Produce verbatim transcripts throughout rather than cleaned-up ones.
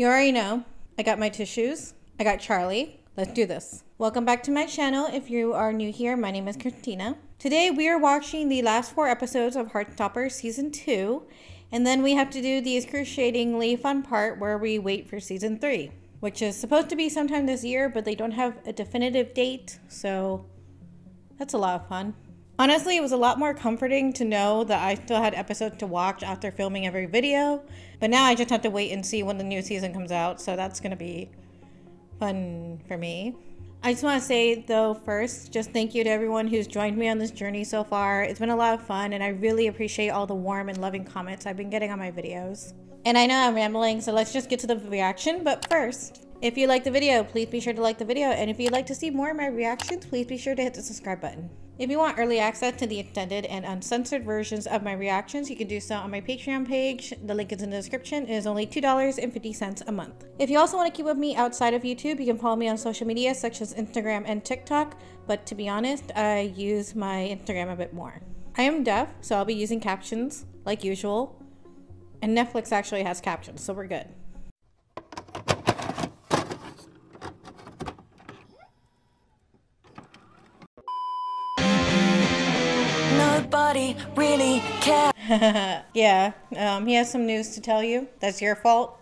You already know. I got my tissues. I got Charlie. Let's do this. Welcome back to my channel. If you are new here, my name is Christina. Today we are watching the last four episodes of Heartstopper Season two. And then we have to do the excruciatingly fun part where we wait for Season three. Which is supposed to be sometime this year, but they don't have a definitive date. So that's a lot of fun. Honestly, it was a lot more comforting to know that I still had episodes to watch after filming every video. But now I just have to wait and see when the new season comes out. So that's going to be fun for me. I just want to say, though, first, just thank you to everyone who's joined me on this journey so far. It's been a lot of fun, and I really appreciate all the warm and loving comments I've been getting on my videos. And I know I'm rambling, so let's just get to the reaction. But first, if you like the video, please be sure to like the video. And if you'd like to see more of my reactions, please be sure to hit the subscribe button. If you want early access to the extended and uncensored versions of my reactions, you can do so on my Patreon page. The link is in the description. It is only two dollars and fifty cents a month. If you also want to keep with me outside of YouTube, you can follow me on social media such as Instagram and TikTok. But to be honest, I use my Instagram a bit more. I am deaf, so I'll be using captions like usual. And Netflix actually has captions, so we're good. Nobody really cares. Yeah, um, he has some news to tell you. That's your fault.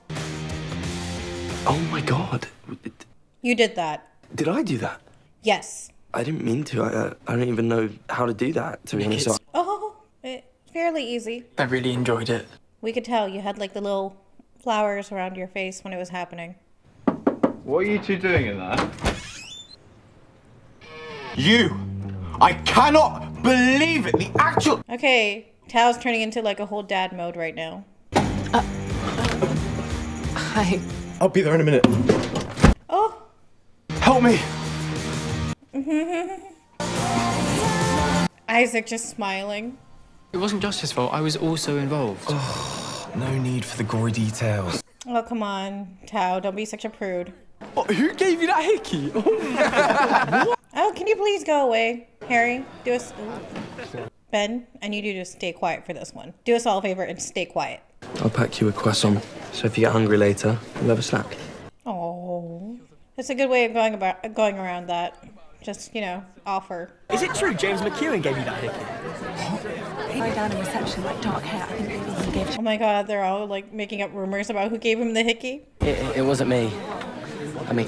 Oh my god. You did that. Did I do that? Yes. I didn't mean to. I, uh, I don't even know how to do that, to be honest. Oh, it, fairly easy. I really enjoyed it. We could tell you had like the little flowers around your face when it was happening. What are you two doing in there? You! I cannot believe it! The actual- Okay, Tao's turning into like a whole dad mode right now. Uh, uh, hi. I'll be there in a minute. Oh! Help me! Isaac just smiling. It wasn't just his fault, I was also involved. Oh, no need for the gory details. Oh, come on, Tao, don't be such a prude. Oh, who gave you that hickey? Oh, oh, can you please go away? Harry, do us... Ben, I need you to stay quiet for this one. Do us all a favor and stay quiet. I'll pack you a croissant, so if you get hungry later, we'll have a snack. Oh, that's a good way of going, about, going around that. Just, you know, offer. Is it true James McEwan gave you that hickey? Down in reception, like dark hair. I think he gave you. Oh my god, they're all like making up rumors about who gave him the hickey. It, it wasn't me. I mean,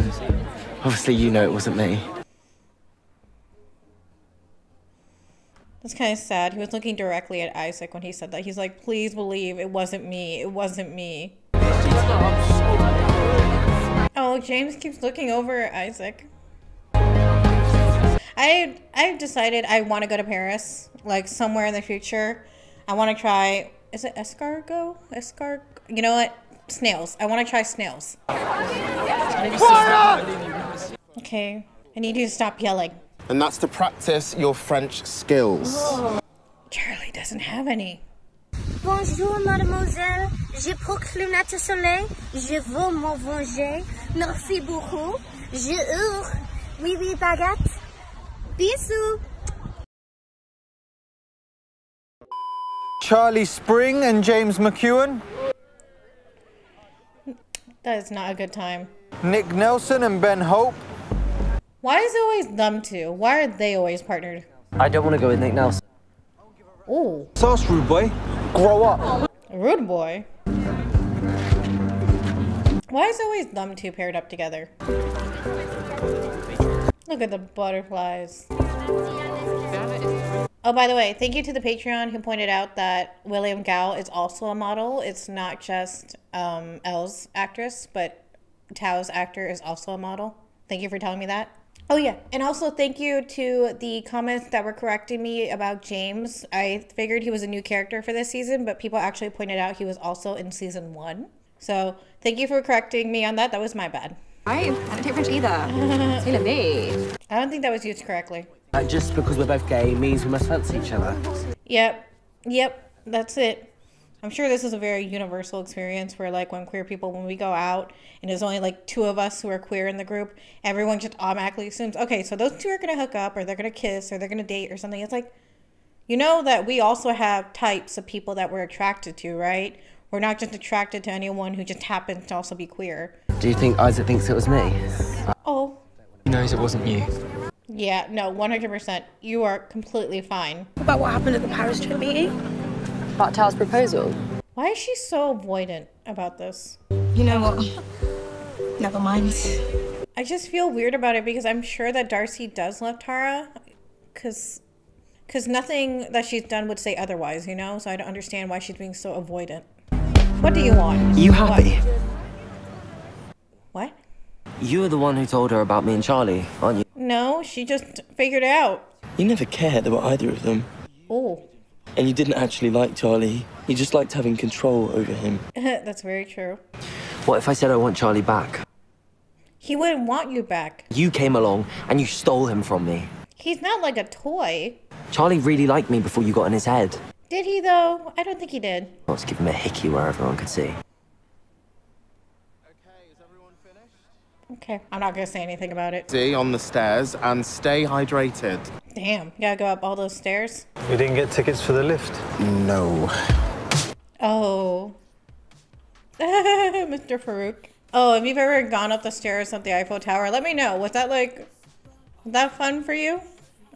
obviously you know it wasn't me. That's kind of sad. He was looking directly at Isaac when he said that. He's like, please believe it wasn't me. It wasn't me. Oh, James keeps looking over at Isaac. I, I've decided I want to go to Paris, like somewhere in the future. I want to try, is it escargot? Escargot? You know what? Snails. I want to try snails. Quiet! Okay, I need you to stop yelling. And that's to practice your French skills. Whoa. Charlie doesn't have any. Bonjour, mademoiselle. Je proclame le soleil. Je veux m'en venger. Merci beaucoup. Je hurle. Oui, oui, baguette. Charlie Spring and James McEwan. That is not a good time. Nick Nelson and Ben Hope. Why is it always them two? Why are they always partnered? I don't want to go with Nick Nelson. Oh. Sauce, rude boy. Grow up. Rude boy. Why is it always them two paired up together? Look at the butterflies. Oh, by the way, thank you to the Patreon who pointed out that William Gao is also a model. It's not just um, Elle's actress, but Tao's actor is also a model. Thank you for telling me that. Oh, yeah. And also thank you to the comments that were correcting me about James. I figured he was a new character for this season, but people actually pointed out he was also in season one. So thank you for correcting me on that. That was my bad. Right? I don't take French either. It's me. I don't think that was used correctly. Uh, just because we're both gay means we must fancy each other. Yep. Yep. That's it. I'm sure this is a very universal experience where, like, when queer people, when we go out and there's only, like, two of us who are queer in the group, everyone just automatically assumes, okay, so those two are going to hook up or they're going to kiss or they're going to date or something. It's like, you know that we also have types of people that we're attracted to, right? We're not just attracted to anyone who just happens to also be queer. Do you think Isaac thinks it was me? Oh. He knows it wasn't you. Yeah, no, one hundred percent. You are completely fine. What about what happened at the Paris trip meeting? About Tao's proposal. Why is she so avoidant about this? You know what? Never mind. I just feel weird about it because I'm sure that Darcy does love Tara. Because because nothing that she's done would say otherwise, you know? So I don't understand why she's being so avoidant. What do you want? You happy? What? You were the one who told her about me and Charlie, aren't you? No, she just figured it out. You never cared about either of them. Oh. And you didn't actually like Charlie. You just liked having control over him. That's very true. What if I said I want Charlie back? He wouldn't want you back. You came along and you stole him from me. He's not like a toy. Charlie really liked me before you got in his head. Did he though? I don't think he did. I was giving him a hickey where everyone could see. Okay, I'm not gonna say anything about it. Stay on the stairs and stay hydrated. Damn, you gotta go up all those stairs. You didn't get tickets for the lift? No. Oh. Mister Farouk. Oh, have you ever gone up the stairs of the Eiffel Tower? Let me know. Was that like, was that fun for you?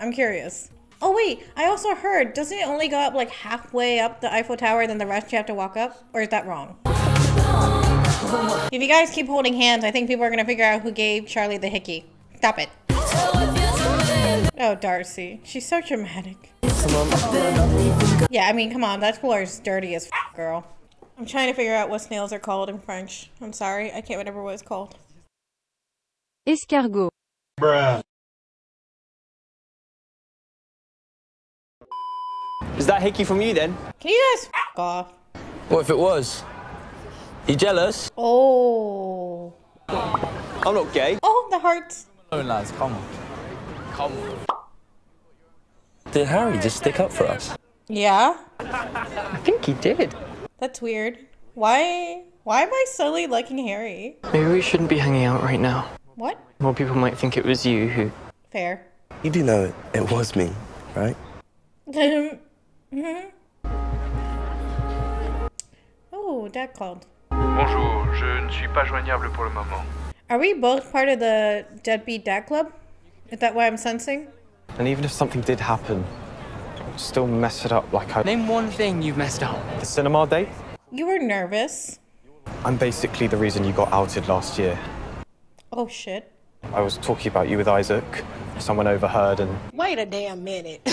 I'm curious. Oh wait, I also heard, doesn't it only go up like halfway up the Eiffel Tower, then the rest you have to walk up? Or is that wrong? If you guys keep holding hands, I think people are gonna figure out who gave Charlie the hickey. Stop it. Oh, Darcy. She's so dramatic. Yeah, I mean, come on. That floor is dirty as f***, girl. I'm trying to figure out what snails are called in French. I'm sorry. I can't remember what it's called. Escargot. Bruh. Is that hickey from you, then? Can you guys f*** off? What if it was? You jealous? Oh. I'm not gay. Oh, the hearts. Oh, lads, come on. Come on. Did Harry just stick up for us? Yeah. I think he did. That's weird. Why? Why am I solely liking Harry? Maybe we shouldn't be hanging out right now. What? More people might think it was you who... Fair. You do know it, it was me, right? Mm-hmm. Oh, that called. Bonjour, je ne suis pas joignable pour le moment. Are we both part of the Deadbeat Dad Club? Is that what I'm sensing? And even if something did happen, I'd still mess it up like I... Name one thing you've messed up. The cinema date? You were nervous. I'm basically the reason you got outed last year. Oh, shit. I was talking about you with Isaac. Someone overheard and... Wait a damn minute.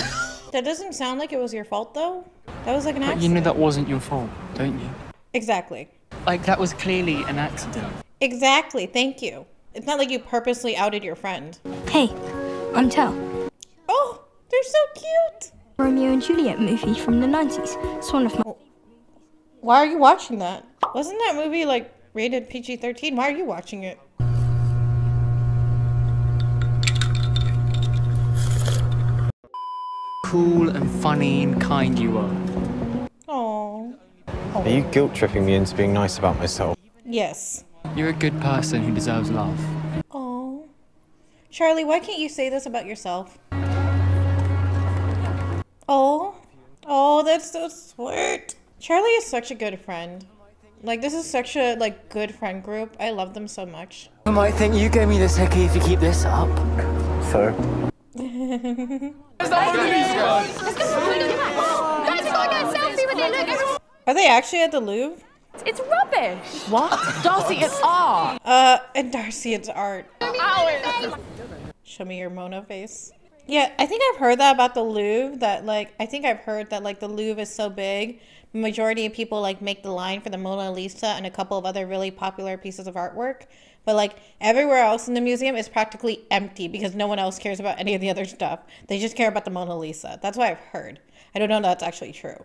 That doesn't sound like it was your fault, though. That was like an accident. But you knew that wasn't your fault, don't you? Exactly. Like, that was clearly an accident. Exactly, thank you. It's not like you purposely outed your friend. Hey, I'm Tao. Oh, they're so cute! Romeo and Juliet movie from the nineties. It's one of my... Why are you watching that? Wasn't that movie, like, rated P G thirteen? Why are you watching it? Cool and funny and kind you are. Aww. Are you guilt-tripping me into being nice about myself? Yes. You're a good person who deserves love. Aww. Charlie, why can't you say this about yourself? Oh. Oh, that's so sweet. Charlie is such a good friend. Like, this is such a, like, good friend group. I love them so much. You might think you gave me this hickey if you keep this up. So? Are they actually at the Louvre? It's rubbish! What? Darcy, it's art! Uh, and Darcy, it's art. Ow. Show me your Mona face. Yeah, I think I've heard that about the Louvre, that like, I think I've heard that like the Louvre is so big, the majority of people like make the line for the Mona Lisa and a couple of other really popular pieces of artwork. But like, everywhere else in the museum is practically empty because no one else cares about any of the other stuff. They just care about the Mona Lisa. That's what I've heard. I don't know if that's actually true.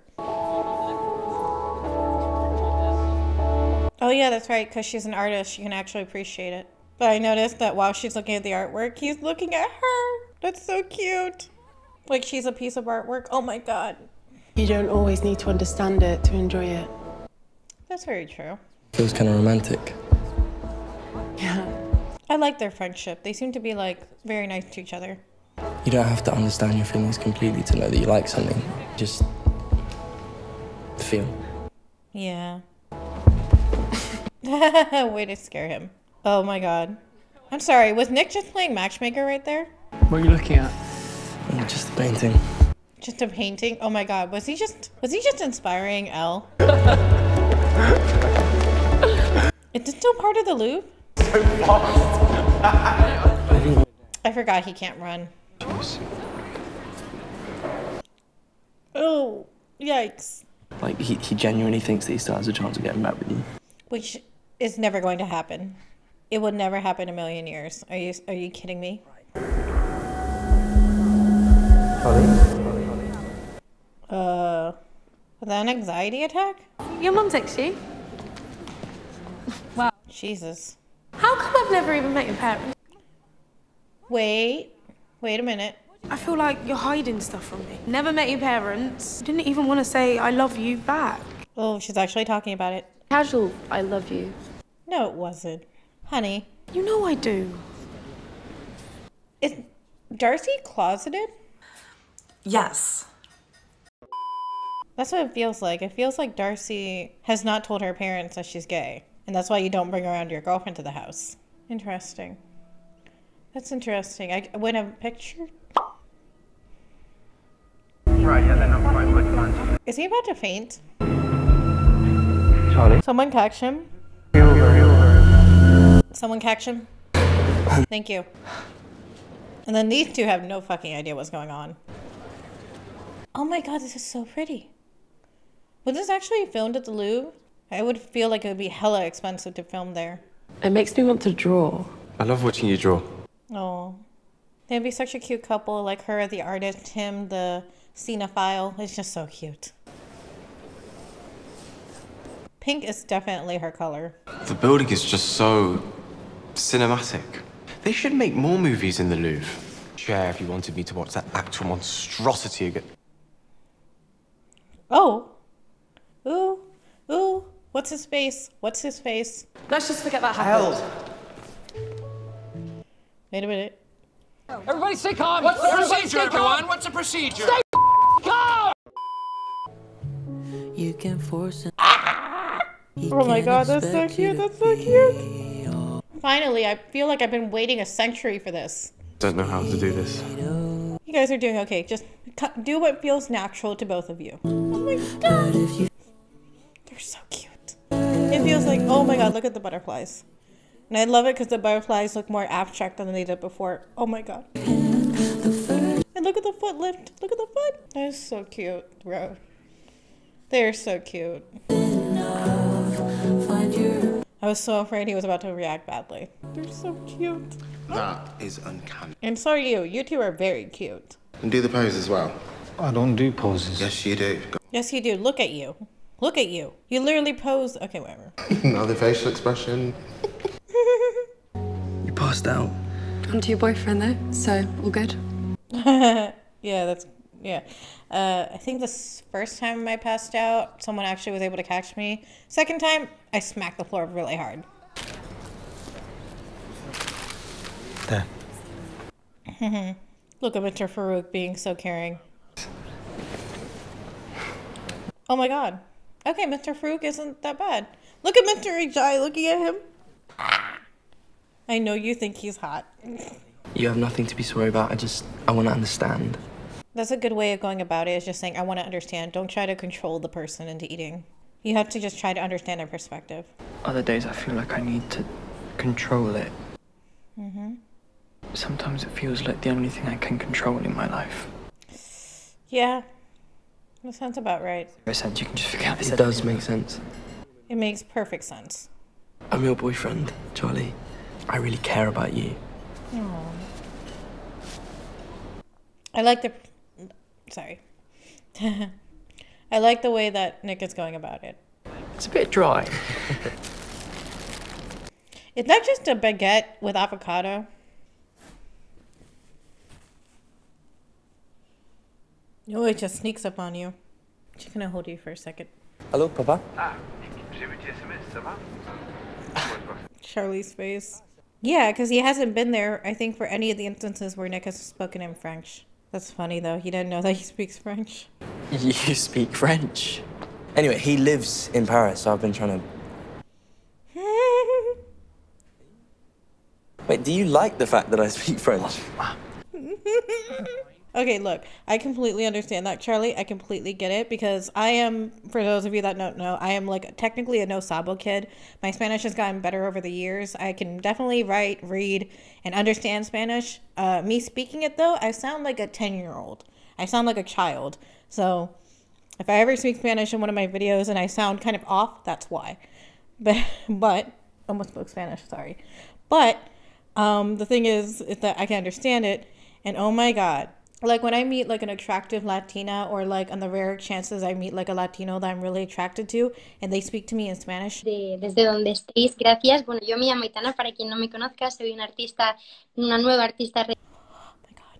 Oh yeah, that's right, because she's an artist, she can actually appreciate it. But I noticed that while she's looking at the artwork, he's looking at her. That's so cute. Like she's a piece of artwork. Oh my god. You don't always need to understand it to enjoy it. That's very true. Feels kind of romantic. Yeah. I like their friendship. They seem to be like very nice to each other. You don't have to understand your feelings completely to know that you like something. Just feel. Yeah. Way to scare him. Oh my god. I'm sorry, was Nick just playing matchmaker right there? What are you looking at? Just a painting. Just a painting? Oh my god, was he just was he just inspiring Elle? Is this still part of the Louvre? So fast. I forgot he can't run. Oh, yikes. Like, he, he genuinely thinks that he still has a chance of getting back with you. Which is never going to happen. It would never happen in a million years. Are you, are you kidding me? Uh, was that an anxiety attack? Your mum texts you? Wow. Jesus. How come I've never even met your parents? Wait. Wait a minute. I feel like you're hiding stuff from me. Never met your parents. Didn't even want to say I love you back. Oh, she's actually talking about it. Casual, I love you. No, it wasn't. Honey. You know I do. Is Darcy closeted? Yes. That's what it feels like. It feels like Darcy has not told her parents that she's gay. And that's why you don't bring around your girlfriend to the house. Interesting. That's interesting. I win a picture. Right, yeah, they're not quite working on. Is he about to faint? Charlie. Someone catch him. Someone catch him. Thank you. And then these two have no fucking idea what's going on. Oh my god, this is so pretty. Was this actually filmed at the Louvre? I would feel like it would be hella expensive to film there. It makes me want to draw. I love watching you draw. Oh, they'd be such a cute couple, like her, the artist, him, the cinephile. It's just so cute. Pink is definitely her color. The building is just so cinematic. They should make more movies in the Louvre. Share if you wanted me to watch that actual monstrosity again. Oh. Ooh. Ooh. What's his face? What's his face? Let's just forget that happened. Wait a minute. Everybody stay calm! What's the Everybody procedure, everyone? What's the procedure? Stay calm! You can force it. Ah! Oh my god, that's so cute, that's so cute! Finally, I feel like I've been waiting a century for this. Don't know how to do this. You guys are doing okay, just do what feels natural to both of you. Oh my god! They're so cute. It feels like, oh my god, look at the butterflies. And I love it because the butterflies look more abstract than they did before. Oh my god. And look at the foot lift. Look at the foot. That is so cute, bro. They're so cute. I was so afraid he was about to react badly. They're so cute. That is uncanny. And so are you. You two are very cute. And do the pose as well. I don't do poses. Yes, you do. Go. Yes, you do. Look at you. Look at you. You literally pose. Okay, whatever. Another facial expression. You passed out. I'm to your boyfriend though, so all good. yeah, that's yeah. Uh, I think the first time I passed out, someone actually was able to catch me. Second time, I smacked the floor really hard. There. Look at Mister Farouk being so caring. Oh my god. Okay, Mister Farouk isn't that bad. Look at Mister Ajayi looking at him. I know you think he's hot. You have nothing to be sorry about. I just, I want to understand. That's a good way of going about it, is just saying, I want to understand. Don't try to control the person into eating. You have to just try to understand their perspective. Other days I feel like I need to control it. Mm-hmm. Sometimes it feels like the only thing I can control in my life. Yeah, that sounds about right. I said you can just forget this. It does make sense. It makes perfect sense. I'm your boyfriend, Charlie. I really care about you. Aww. I like the... Sorry. I like the way that Nick is going about it. It's a bit dry. Is that just a baguette with avocado? No, it just sneaks up on you. She's gonna hold you for a second. Hello, Papa. Ah, Charlie's face. Yeah, because he hasn't been there, I think, for any of the instances where Nick has spoken in French. That's funny, though. He didn't know that he speaks French. You speak French. Anyway, he lives in Paris, so I've been trying to... Wait, do you like the fact that I speak French? Okay, look, I completely understand that, Charlie. I completely get it because I am, for those of you that don't know, I am like technically a no sabo kid. My Spanish has gotten better over the years. I can definitely write, read, and understand Spanish. Uh, me speaking it, though, I sound like a ten-year-old. I sound like a child. So if I ever speak Spanish in one of my videos and I sound kind of off, that's why. But, but almost spoke Spanish, sorry. But um, the thing is, is that I can understand it. And oh my God. Like when I meet like an attractive Latina or like on the rare chances I meet like a Latino that I'm really attracted to and they speak to me in Spanish. De, desde donde estéis, gracias. Bueno, yo me llamo Itana, para quien no me conozca, soy una artista, una nueva artista. Oh my God.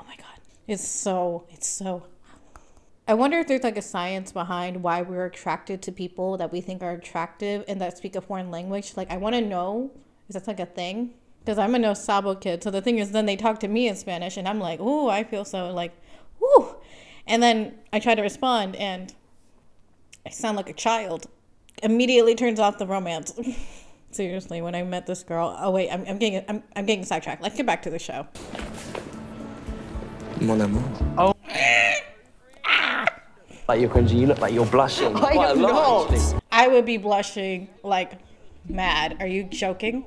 Oh my God. It's so, it's so. I wonder if there's like a science behind why we're attracted to people that we think are attractive and that speak a foreign language. Like I want to know if that's like a thing. Because I'm a no sabo kid, so the thing is, then they talk to me in Spanish, and I'm like, ooh, I feel so, like, ooh. And then I try to respond, and I sound like a child. Immediately turns off the romance. Seriously, when I met this girl, oh wait, I'm, I'm getting, I'm, I'm getting sidetracked. Let's get back to the show. Mon amour. Oh. Like you're cringing. You look like you're blushing. I Quite am a lot, not. I would be blushing like mad. Are you joking?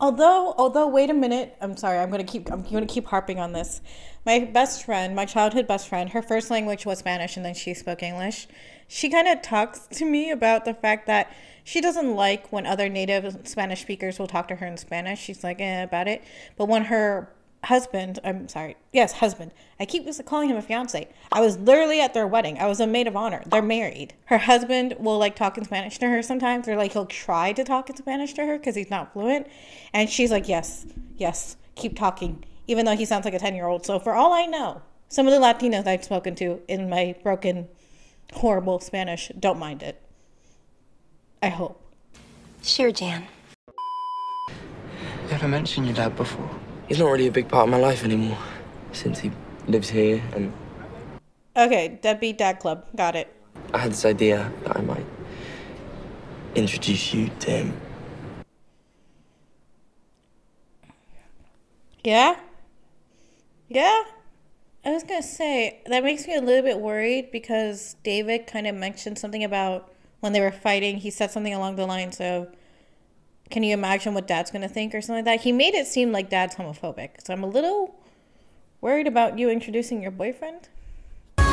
Although, although, wait a minute. I'm sorry. I'm gonna keep. I'm gonna keep harping on this. My best friend, my childhood best friend, her first language was Spanish, and then she spoke English. She kind of talks to me about the fact that she doesn't like when other native Spanish speakers will talk to her in Spanish. She's like, eh, about it. But when her husband, I'm sorry, yes, husband. I keep calling him a fiance. I was literally at their wedding. I was a maid of honor. They're married. Her husband will like talk in Spanish to her sometimes, or like he'll try to talk in Spanish to her because he's not fluent. And she's like, yes, yes, keep talking, even though he sounds like a ten-year-old. So for all I know, some of the Latinos I've spoken to in my broken, horrible Spanish don't mind it. I hope. Sure, Jan. Never mentioned your dad before. He's not really a big part of my life anymore, since he lives here and... Okay, Deadbeat Dad Club, got it. I had this idea that I might introduce you to him. Yeah? Yeah? I was gonna say, that makes me a little bit worried because David kind of mentioned something about when they were fighting, he said something along the lines of, can you imagine what dad's going to think or something like that? He made it seem like dad's homophobic. So I'm a little worried about you introducing your boyfriend. All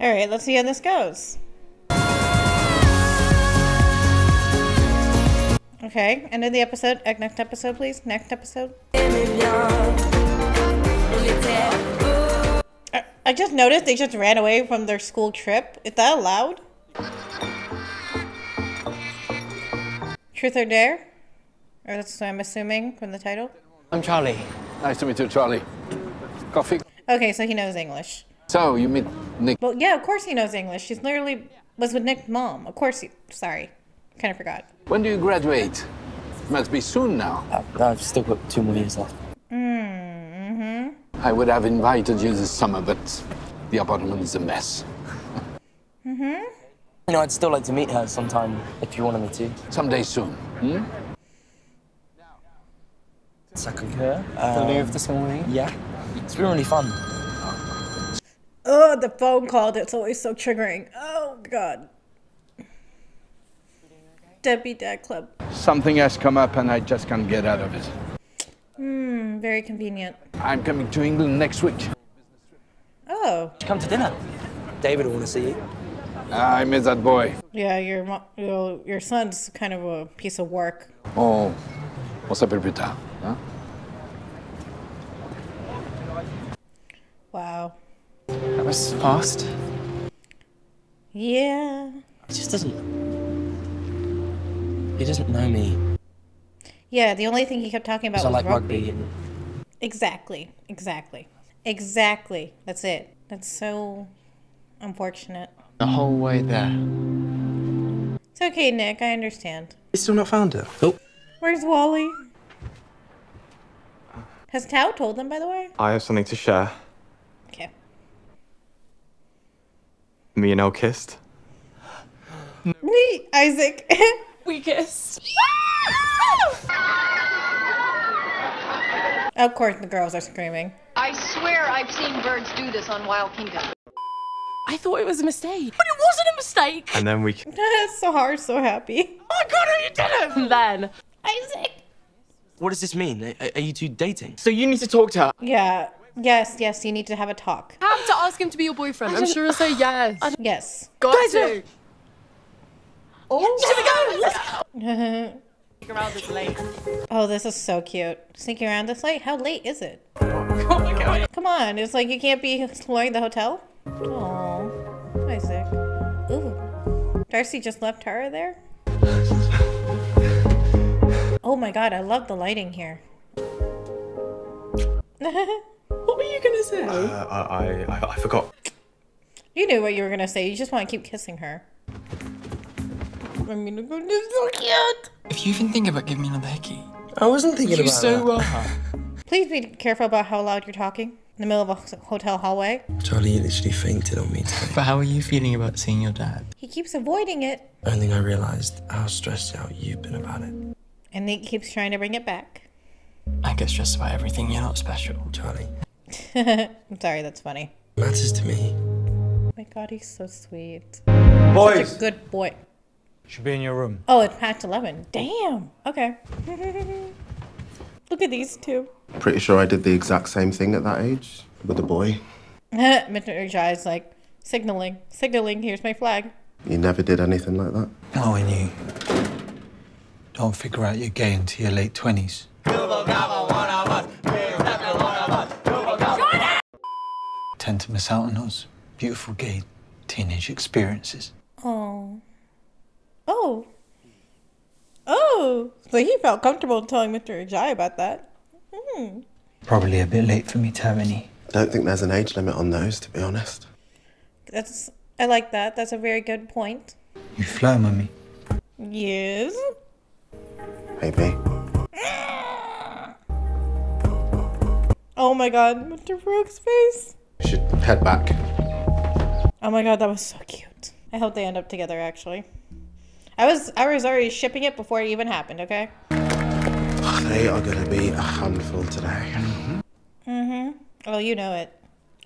right, let's see how this goes. Okay, end of the episode. Next episode, please. Next episode. I just noticed they just ran away from their school trip. Is that allowed? Truth or Dare? Or that's what I'm assuming from the title. I'm Charlie. Nice to meet you, Charlie. Coffee? Okay, so he knows English. So, you meet Nick? Well, yeah, of course he knows English. She's literally was with Nick's mom. Of course he... Sorry. Kind of forgot. When do you graduate? Must be soon now. Uh, I've still got two more years left. Mm-hmm. I would have invited you this summer, but the apartment is a mess. Mm-hmm. You know, I'd still like to meet her sometime, if you wanted me to. Someday soon, hmm? Second here, uh, the Louvre this morning. Yeah. It's been really fun. Oh, the phone call that's always so triggering. Oh, God. Deadbeat Dad Club. Something has come up and I just can't get out of it. Hmm, very convenient. I'm coming to England next week. Oh. Come to dinner. David will want to see you. I miss that boy. Yeah, your your, your son's kind of a piece of work. Oh, what's up, Rita? Huh? Wow. That was fast. Yeah. He just doesn't. He doesn't know me. Yeah, the only thing he kept talking about was I like rugby. rugby. Exactly. Exactly. Exactly. That's it. That's so unfortunate. The whole way there. It's okay, Nick. I understand. He's still not found her. Nope. Where's Wally? Has Tao told them, by the way? I have something to share. Okay. Me and Elle kissed. Me, Isaac. We kissed. Of course the girls are screaming. I swear I've seen birds do this on Wild Kingdom. I thought it was a mistake. But it wasn't a mistake. And then we... Sahar so happy. Oh my god, you did it! And then... Isaac. What does this mean? Are, are you two dating? So you need to talk to her. Yeah. Yes, yes, you need to have a talk. I have to ask him to be your boyfriend. I'm sure he'll say yes. Yes. Got Guys, to. No. Oh, yes, should we go? Let's go. Sneak around this late. Oh, this is so cute. Sneaking around this late? How late is it? Oh my god. Come on, it's like you can't be exploring the hotel? Aww, Isaac. Ooh. Darcy just left Tara there? Oh my god, I love the lighting here. What were you gonna say? Uh, I, I, I forgot. You knew what you were gonna say, you just want to keep kissing her. I mean, it's so cute! If you even think about giving me another hickey... I wasn't thinking about so that. You so well. Please be careful about how loud you're talking in the middle of a hotel hallway. Charlie, you literally fainted on me today. But how are you feeling about seeing your dad? He keeps avoiding it. Only thing I realised how stressed out you've been about it. And Nick keeps trying to bring it back. I get stressed about everything. You're not special, Charlie. I'm sorry, that's funny. It matters to me. Oh my god, he's so sweet. Boys! Such a good boy. Should be in your room. Oh, it's past eleven. Damn. Okay. Look at these two. Pretty sure I did the exact same thing at that age with a boy. Mister Ajayi is like signaling, signaling. Here's my flag. You never did anything like that. Oh, and you don't figure out you're gay until your late twenties. Tend to miss out on those beautiful gay teenage experiences. Oh. Oh. Oh. So he felt comfortable telling Mister Ajayi about that. Hmm. Probably a bit late for me to have any. Don't think there's an age limit on those, to be honest. That's... I like that. That's a very good point. You flirt, mummy. Yes. Baby. Oh my god, Mister Farouk's face. We should head back. Oh my god, that was so cute. I hope they end up together, actually. I was I was already shipping it before it even happened, okay? They are gonna be a handful today. Mm-hmm. Oh, you know it.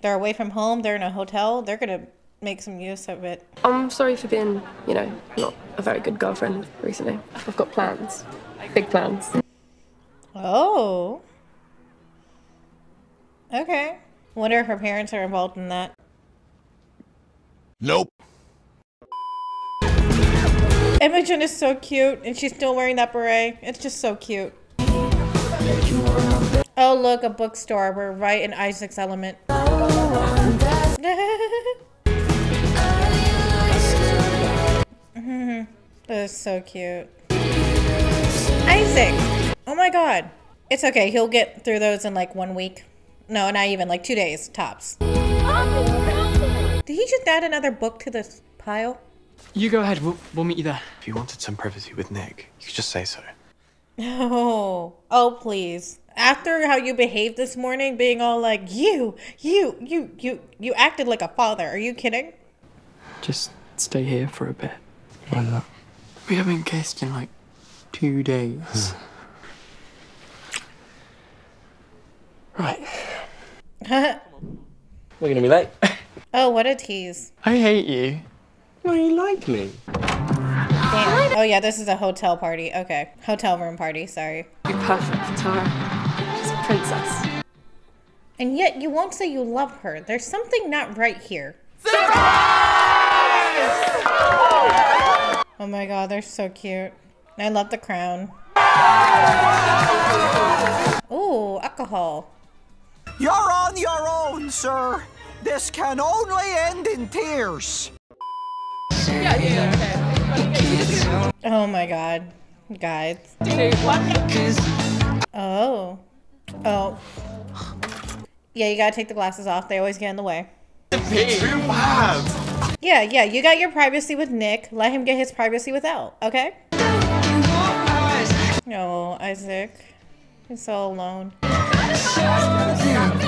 They're away from home, they're in a hotel, they're gonna make some use of it. I'm sorry for being, you know, not a very good girlfriend recently. I've got plans. Big plans. Oh. Okay. Wonder if her parents are involved in that. Nope. Imogen is so cute, and she's still wearing that beret. It's just so cute. Oh look, a bookstore. We're right in Isaac's element. That is so cute. Isaac! Oh my god. It's okay, he'll get through those in like one week. No, not even, like two days, tops. Did he just add another book to this pile? You go ahead, we'll, we'll meet you there. If you wanted some privacy with Nick, you could just say so. Oh, oh please. After how you behaved this morning, being all like, you, you, you, you, you acted like a father. Are you kidding? Just stay here for a bit. Why not? We haven't kissed in like two days. Right. We're gonna be late. Oh, what a tease. I hate you. No, you like me. Damn. Oh yeah, this is a hotel party. Okay. Hotel room party, sorry. You're perfect for Tara. She's a princess. And yet you won't say you love her. There's something not right here. Surprise! Oh my god, they're so cute. I love the crown. Ooh, alcohol. You're on your own, sir. This can only end in tears. Yeah, yeah, okay. Oh my god, guys. Oh. Oh. Yeah, you gotta take the glasses off. They always get in the way. Yeah, yeah, you got your privacy with Nick. Let him get his privacy with Elle, okay? No, oh, Isaac. He's all alone.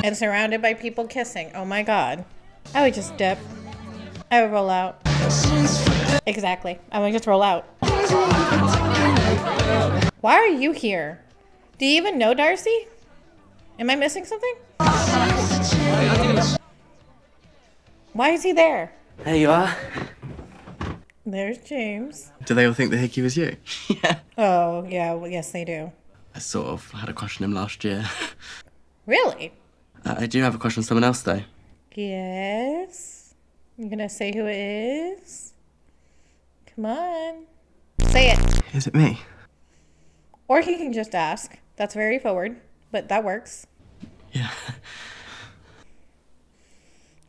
And surrounded by people kissing. Oh my god. I would just dip. I would roll out. Exactly. I'm gonna just roll out. Why are you here? Do you even know Darcy? Am I missing something? Why is he there? There you are. There's James. Do they all think that Hickey was you? Yeah. Oh, yeah. Well, yes, they do. I sort of had a crush on him last year. Really? Uh, I do have a crush on someone else, though. Yes? I'm gonna say who it is? Come on. Say it. Is it me? Or he can just ask. That's very forward, but that works. Yeah.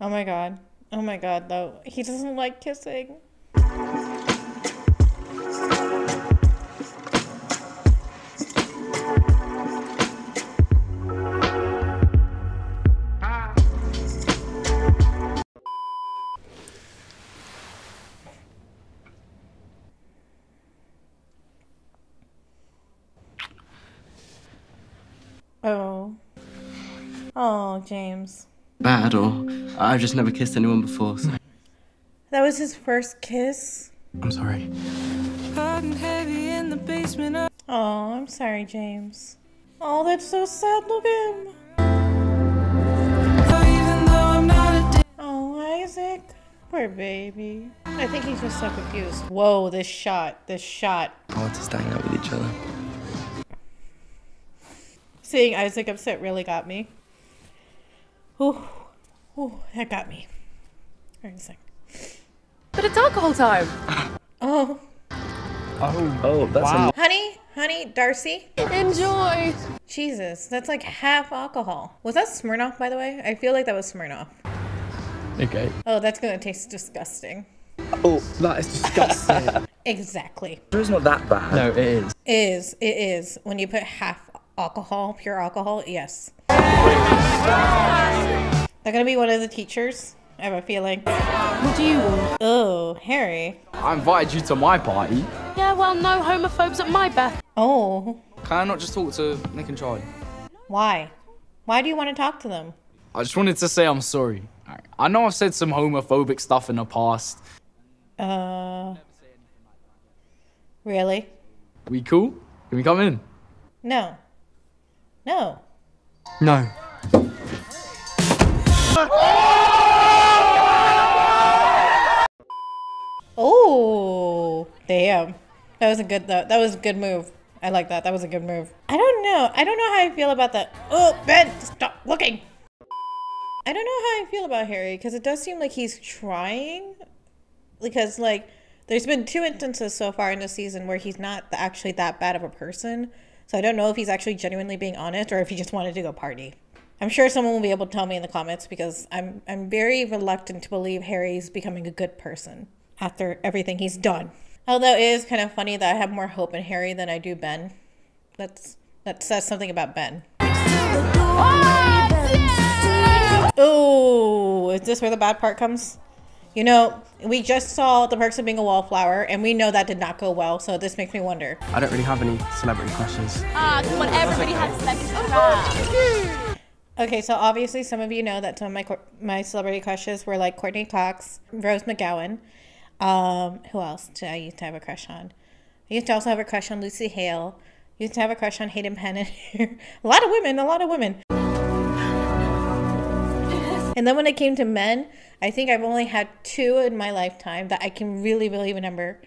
Oh my god. Oh my god, though. He doesn't like kissing. Oh. Oh, James. Bad, or I've just never kissed anyone before, so. That was his first kiss? I'm sorry. Oh, I'm sorry, James. Oh, that's so sad. Look at him. Oh, Isaac. Poor baby. I think he's just so confused. Whoa, this shot. This shot. I want to stand out with each other. Seeing Isaac upset really got me. Ooh, ooh, that got me. But it's alcohol time. Oh. Oh, oh, that's wow. a honey, honey, Darcy. Enjoy. Jesus, that's like half alcohol. Was that Smirnoff, by the way? I feel like that was Smirnoff. Okay. Oh, that's gonna taste disgusting. Oh, that is disgusting. Exactly. It's not that bad. No, it is. It is, it is. When you put half alcohol, pure alcohol, yes. They're gonna be one of the teachers, I have a feeling. What do you want? Oh, Harry. I invited you to my party. Yeah, well, no homophobes at my birth. Oh. Can I not just talk to Nick and Charlie? Why? Why do you want to talk to them? I just wanted to say I'm sorry. I know I've said some homophobic stuff in the past. Uh. Really? We cool? Can we come in? No. No. No. Oh, damn. That was a good though. That was a good move. I like that. That was a good move. I don't know. I don't know how I feel about that. Oh, Ben, stop looking. I don't know how I feel about Harry because it does seem like he's trying. Because like there's been two instances so far in this season where he's not actually that bad of a person. So I don't know if he's actually genuinely being honest or if he just wanted to go party. I'm sure someone will be able to tell me in the comments because I'm I'm very reluctant to believe Harry's becoming a good person after everything he's done. Although it is kind of funny that I have more hope in Harry than I do Ben. That's that says something about Ben. Oh, yeah! Ooh, is this where the bad part comes? You know, we just saw The Perks of Being a Wallflower, and we know that did not go well, so this makes me wonder. I don't really have any celebrity questions. Ah, come on, everybody has celebrity questions. Okay, so obviously some of you know that some of my my celebrity crushes were like Courtney Cox, Rose McGowan. Um, who else did I used to have a crush on? I used to also have a crush on Lucy Hale. I used to have a crush on Hayden Penn. A lot of women, a lot of women. And then when it came to men, I think I've only had two in my lifetime that I can really, really remember.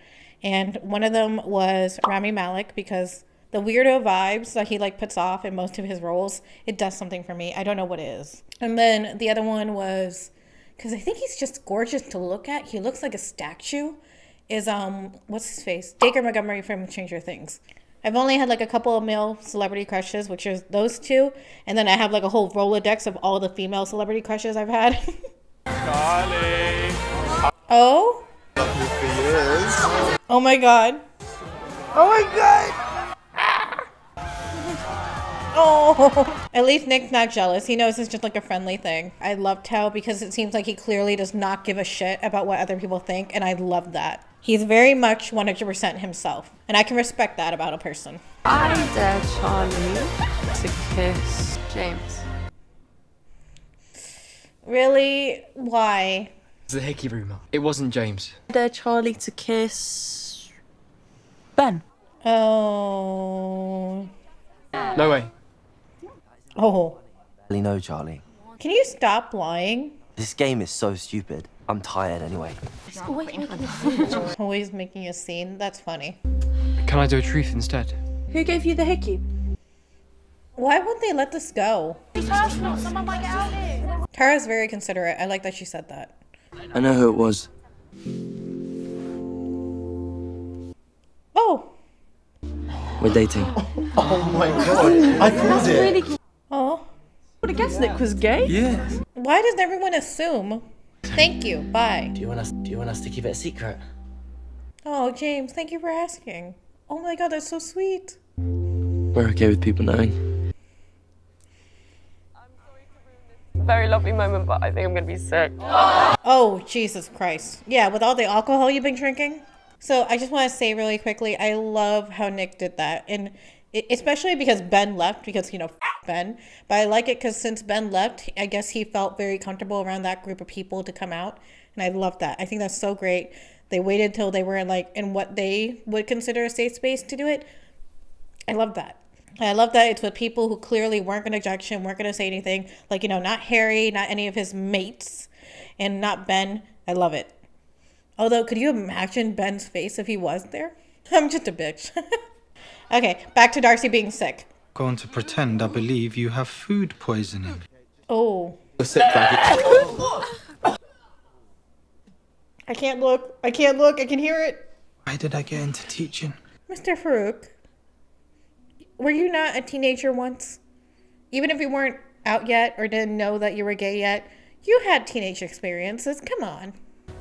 And one of them was Rami Malek because the weirdo vibes that he like puts off in most of his roles, it does something for me. I don't know what it is. And then the other one was, because I think he's just gorgeous to look at. He looks like a statue. Is, um, what's his face? Dacre Montgomery from Stranger Things. I've only had like a couple of male celebrity crushes, which is those two. And then I have like a whole Rolodex of all the female celebrity crushes I've had. Charlie. Oh? Oh my god. Oh my god! Ah. Oh. At least Nick's not jealous. He knows it's just like a friendly thing. I love Tao because it seems like he clearly does not give a shit about what other people think. And I love that. He's very much one hundred percent himself, and I can respect that about a person. I dare Charlie to kiss James. Really? Why? It's the hickey rumor. It wasn't James. Dare Charlie to kiss Ben. Oh. No way. Oh. No, Charlie. Can you stop lying? This game is so stupid. I'm tired anyway. He's always making a scene. Always making a scene. That's funny. Can I do a truth instead? Who gave you the hickey? Why won't they let this go? It's personal. Someone might get out of here. Tara's very considerate. I like that she said that. I know who it was. Oh. We're dating. Oh, oh my god. I thought it. Really cute. Oh. I would have guessed Nick was gay. Yes. Yeah. Why does everyone assume? Thank you. Bye. Do you want us? Do you want us to keep it a secret? Oh, James, thank you for asking. Oh my god, that's so sweet. We're okay with people knowing. Very lovely moment, but I think I'm gonna be sick. Oh, Jesus Christ. Yeah, with all the alcohol you've been drinking. So I just want to say really quickly, I love how Nick did that, and especially because Ben left, because, you know, Ben. But I like it because since Ben left, I guess he felt very comfortable around that group of people to come out. And I love that. I think that's so great. They waited till they were in, like, in what they would consider a safe space to do it. I love that. I love that it's with people who clearly weren't going to judge him, weren't going to say anything. Like, you know, not Harry, not any of his mates, and not Ben. I love it. Although, could you imagine Ben's face if he was there? I'm just a bitch. Okay, back to Darcy being sick. Going to pretend, I believe, you have food poisoning. Oh. I can't look. I can't look. I can hear it. Why did I get into teaching? Mister Farouk, were you not a teenager once? Even if you weren't out yet or didn't know that you were gay yet, you had teenage experiences. Come on.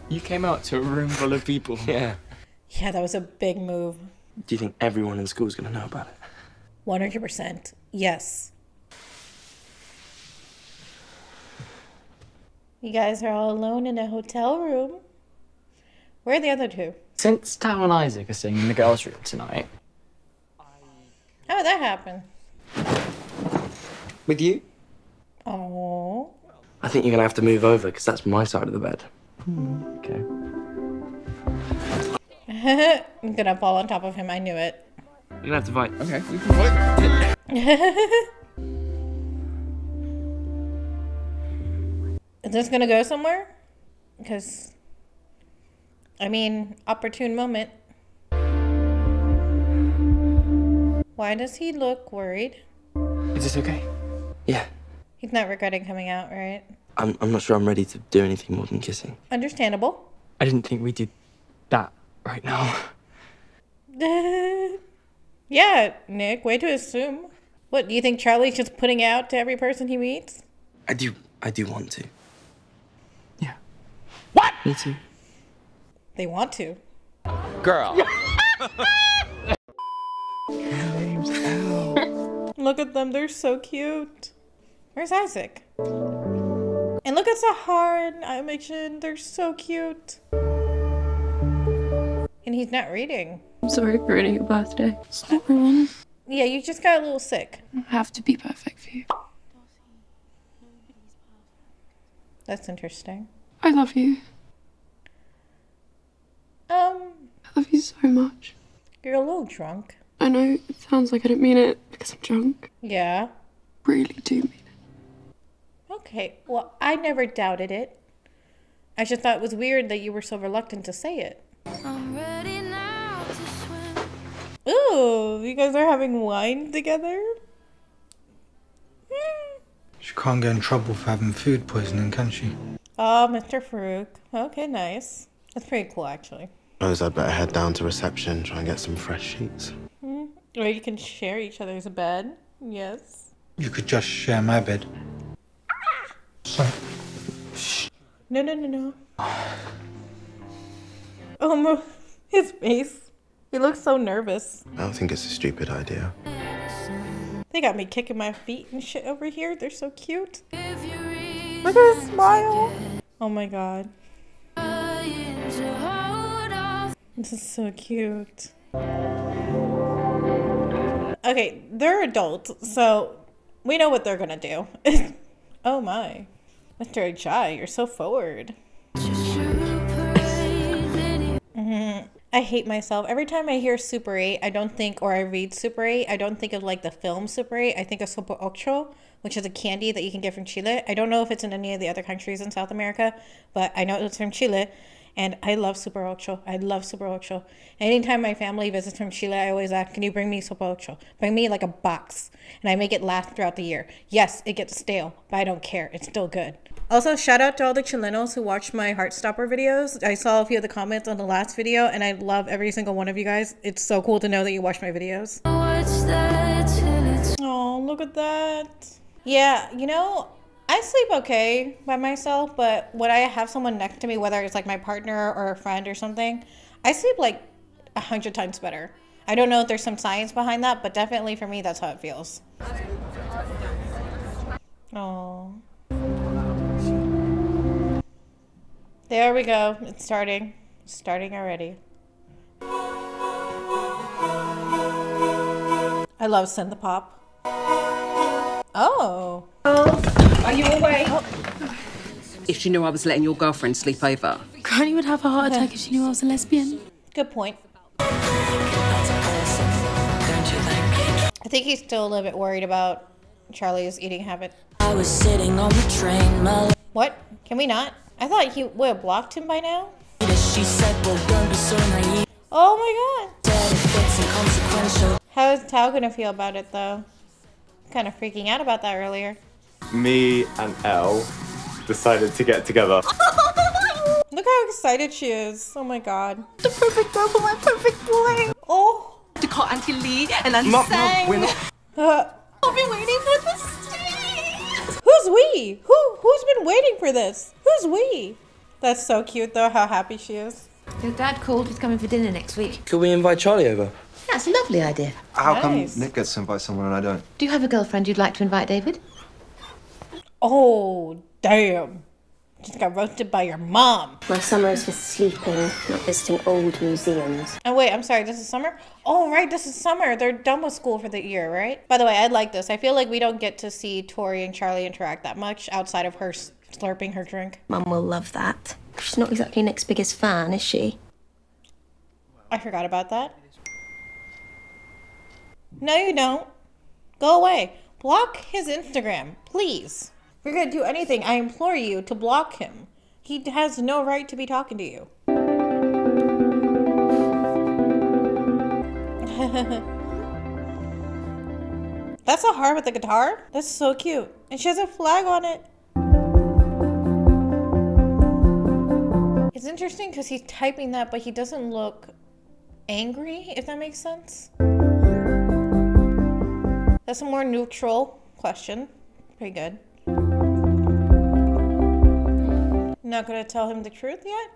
You came out to a room full of people. Yeah. Yeah, that was a big move. Do you think everyone in school is going to know about it? one hundred percent. Yes. You guys are all alone in a hotel room. Where are the other two? Since Tao and Isaac are singing in the girls' room tonight. How did that happen? With you? Oh. I think you're going to have to move over because that's my side of the bed. Mm. Okay. I'm gonna fall on top of him. I knew it. You're gonna have to fight. Okay, we can fight. Is this gonna go somewhere? Because, I mean, opportune moment. Why does he look worried? Is this okay? Yeah. He's not regretting coming out, right? I'm, I'm not sure I'm ready to do anything more than kissing. Understandable. I didn't think we did that. Right now. Yeah, Nick, way to assume. What, do you think Charlie's just putting out to every person he meets? I do, I do want to. Yeah. What? Me too. They want to. Girl. Her name's Elle. Look at them, they're so cute. Where's Isaac? And look at Sahar and Imogen, they're so cute. And he's not reading. I'm sorry for ruining your birthday. Stop everyone. Yeah, you just got a little sick. I have to be perfect for you. That's interesting. I love you. Um. I love you so much. You're a little drunk. I know it sounds like I don't mean it because I'm drunk. Yeah. I really do mean it. Okay, well, I never doubted it. I just thought it was weird that you were so reluctant to say it. I'm ready now to swim. Ooh, you guys are having wine together? Mm. She can't get in trouble for having food poisoning, can she? Oh, Mister Farouk. Okay, nice. That's pretty cool, actually. I suppose I'd better head down to reception, try and get some fresh sheets. Mm. Or you can share each other's bed. Yes. You could just share my bed. Ah! Sorry. Shh. No, no, no, no. Oh my, his face. He looks so nervous. I don't think it's a stupid idea. They got me kicking my feet and shit over here. They're so cute. Look at his smile. Oh my god. This is so cute. Okay, they're adults, so we know what they're gonna do. Oh my. Mister Ajayi, you're so forward. I hate myself. Every time I hear Super eight, I don't think, or I read Super eight, I don't think of like the film Super eight. I think of Super Ocho, which is a candy that you can get from Chile. I don't know if it's in any of the other countries in South America, but I know it's from Chile. And I love Super Ocho. I love Super Ocho. Anytime my family visits from Chile, I always ask, can you bring me Super Ocho? Bring me like a box. And I make it last throughout the year. Yes, it gets stale, but I don't care. It's still good. Also, shout out to all the Chilenos who watched my Heartstopper videos. I saw a few of the comments on the last video, and I love every single one of you guys. It's so cool to know that you watch my videos. Oh, look at that. Yeah, you know, I sleep okay by myself, but when I have someone next to me, whether it's like my partner or a friend or something, I sleep like a hundred times better. I don't know if there's some science behind that, but definitely for me, that's how it feels. Oh. There we go. It's starting. It's starting already. I love synth pop. Oh. Are you awake? If she knew I was letting your girlfriend sleep over. Granny would have a heart attack if she knew I was a lesbian. Good point. I think he's still a little bit worried about Charlie's eating habit. I was sitting on the train, my... What? Can we not? I thought he would have blocked him by now. She said, well, don't be so naive. Oh my god. How is Tao gonna feel about it though? I'm kind of freaking out about that earlier. Me and Elle decided to get together. Look how excited she is. Oh my god. The perfect girl for my perfect boy. Oh. To call Auntie Lee and Auntie Not, Sang. No, we're not. Uh, I'll be waiting for this day. Who's we? Who, who's been waiting for this? Who's we? That's so cute though, how happy she is. Your dad called. He's coming for dinner next week. Could we invite Charlie over? That's a lovely idea. How nice. Come Nick gets to invite someone and I don't? Do you have a girlfriend you'd like to invite, David? Oh, damn. Just got roasted by your mom. My summer is for sleeping, not visiting old museums. Oh, wait, I'm sorry. This is summer? Oh, right. This is summer. They're done with school for the year, right? By the way, I like this. I feel like we don't get to see Tori and Charlie interact that much outside of her slurping her drink. Mum will love that. She's not exactly Nick's biggest fan, is she? I forgot about that. No, you don't. Go away. Block his Instagram, please. You're gonna do anything, I implore you to block him. He has no right to be talking to you. That's so hard with the guitar. That's so cute. And she has a flag on it. It's interesting because he's typing that, but he doesn't look angry, if that makes sense. That's a more neutral question. Pretty good. Not gonna tell him the truth yet?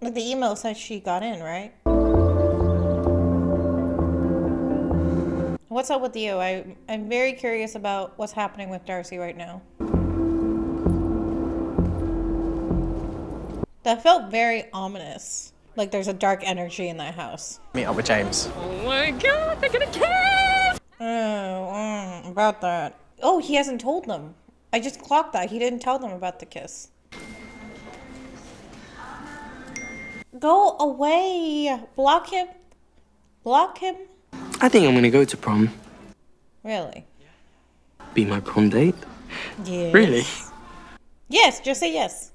But the email said she got in, right? What's up with you? I, I'm very curious about what's happening with Darcy right now. That felt very ominous. Like there's a dark energy in that house. Meet up with James. Oh my god, they're gonna kiss! Oh, mm, about that. Oh, he hasn't told them. I just clocked that. He didn't tell them about the kiss. Go away. Block him. Block him. I think I'm gonna go to prom. Really? Be my prom date? Yes. Really? Yes, just say yes.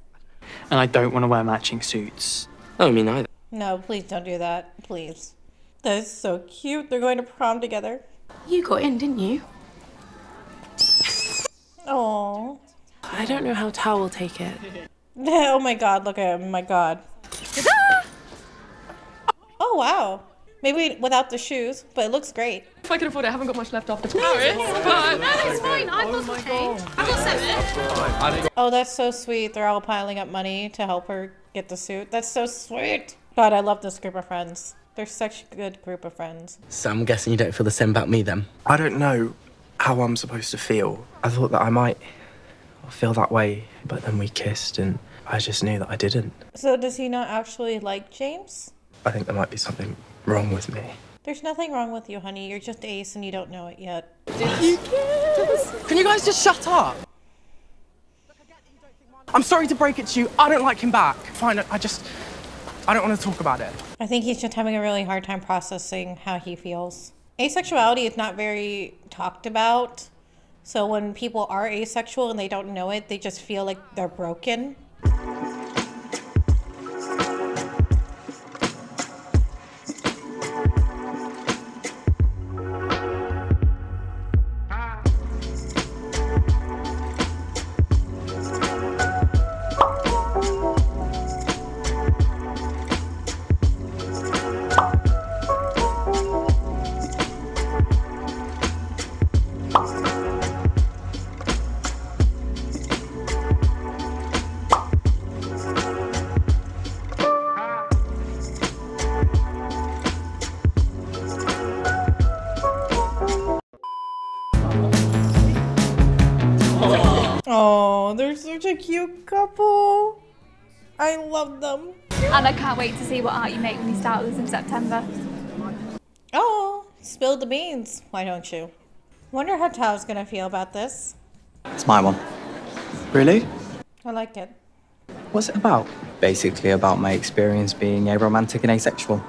And I don't want to wear matching suits. Oh, me neither. No, please don't do that. Please. That is so cute. They're going to prom together. You got in, didn't you? Oh, I don't know how Tao will take it. Oh my god, look at him, my god. Oh wow. Maybe without the shoes, but it looks great. If I could afford it, I haven't got much left after Paris, but... No, it's fine, I've got eight. I've got seven. Oh, that's so sweet. They're all piling up money to help her get the suit. That's so sweet. God, I love this group of friends. They're such a good group of friends. So I'm guessing you don't feel the same about me then? I don't know how I'm supposed to feel. I thought that I might feel that way, but then we kissed and I just knew that I didn't. So does he not actually like James? I think there might be something wrong with me. There's nothing wrong with you, honey. You're just ace and you don't know it yet. Did you kiss? Can you guys just shut up? I'm sorry to break it to you. I don't like him back. Fine, I just... I don't want to talk about it. I think he's just having a really hard time processing how he feels. Asexuality is not very talked about. So when people are asexual and they don't know it, they just feel like they're broken. Such a cute couple. I love them. And I can't wait to see what art you make when you start with us in September. Oh, spill the beans. Why don't you? Wonder how Tao's gonna feel about this. It's my one. Really? I like it. What's it about? Basically about my experience being aromantic and asexual.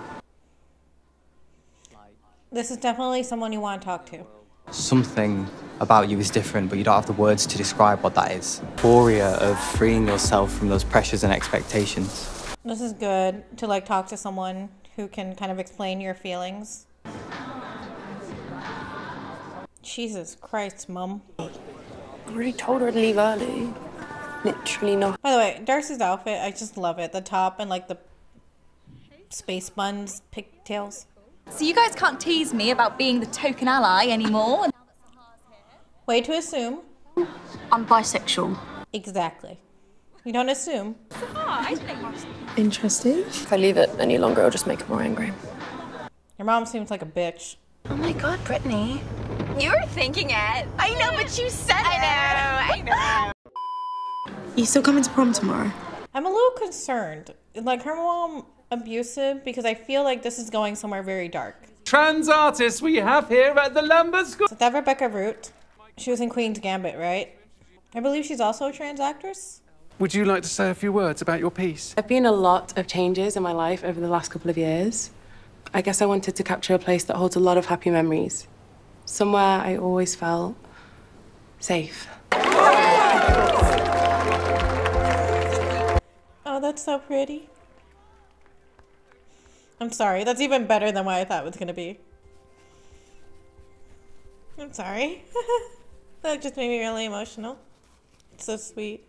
This is definitely someone you want to talk to. Something about you is different, but you don't have the words to describe what that is. Euphoria of freeing yourself from those pressures and expectations. This is good to like talk to someone who can kind of explain your feelings. Jesus Christ, Mum. I already told her to leave early. Literally not. By the way, Darcy's outfit, I just love it. The top and like the space buns, pigtails. So you guys can't tease me about being the token ally anymore. Way to assume. I'm bisexual. Exactly. You don't assume. Interesting. If I leave it any longer, it'll just make it more angry. Your mom seems like a bitch. Oh my God, Brittany. You were thinking it. I know, but you said it. I know, I know. You still coming to prom tomorrow? I'm a little concerned. Like, her mom... abusive, because I feel like this is going somewhere very dark. Trans artists we have here at the Lumber School. So that Rebecca Root, she was in Queen's Gambit, right? I believe she's also a trans actress. Would you like to say a few words about your piece? There have been a lot of changes in my life over the last couple of years. I guess I wanted to capture a place that holds a lot of happy memories. Somewhere I always felt safe. Oh, that's so pretty. I'm sorry, that's even better than what I thought it was gonna be. I'm sorry. That just made me really emotional. It's so sweet.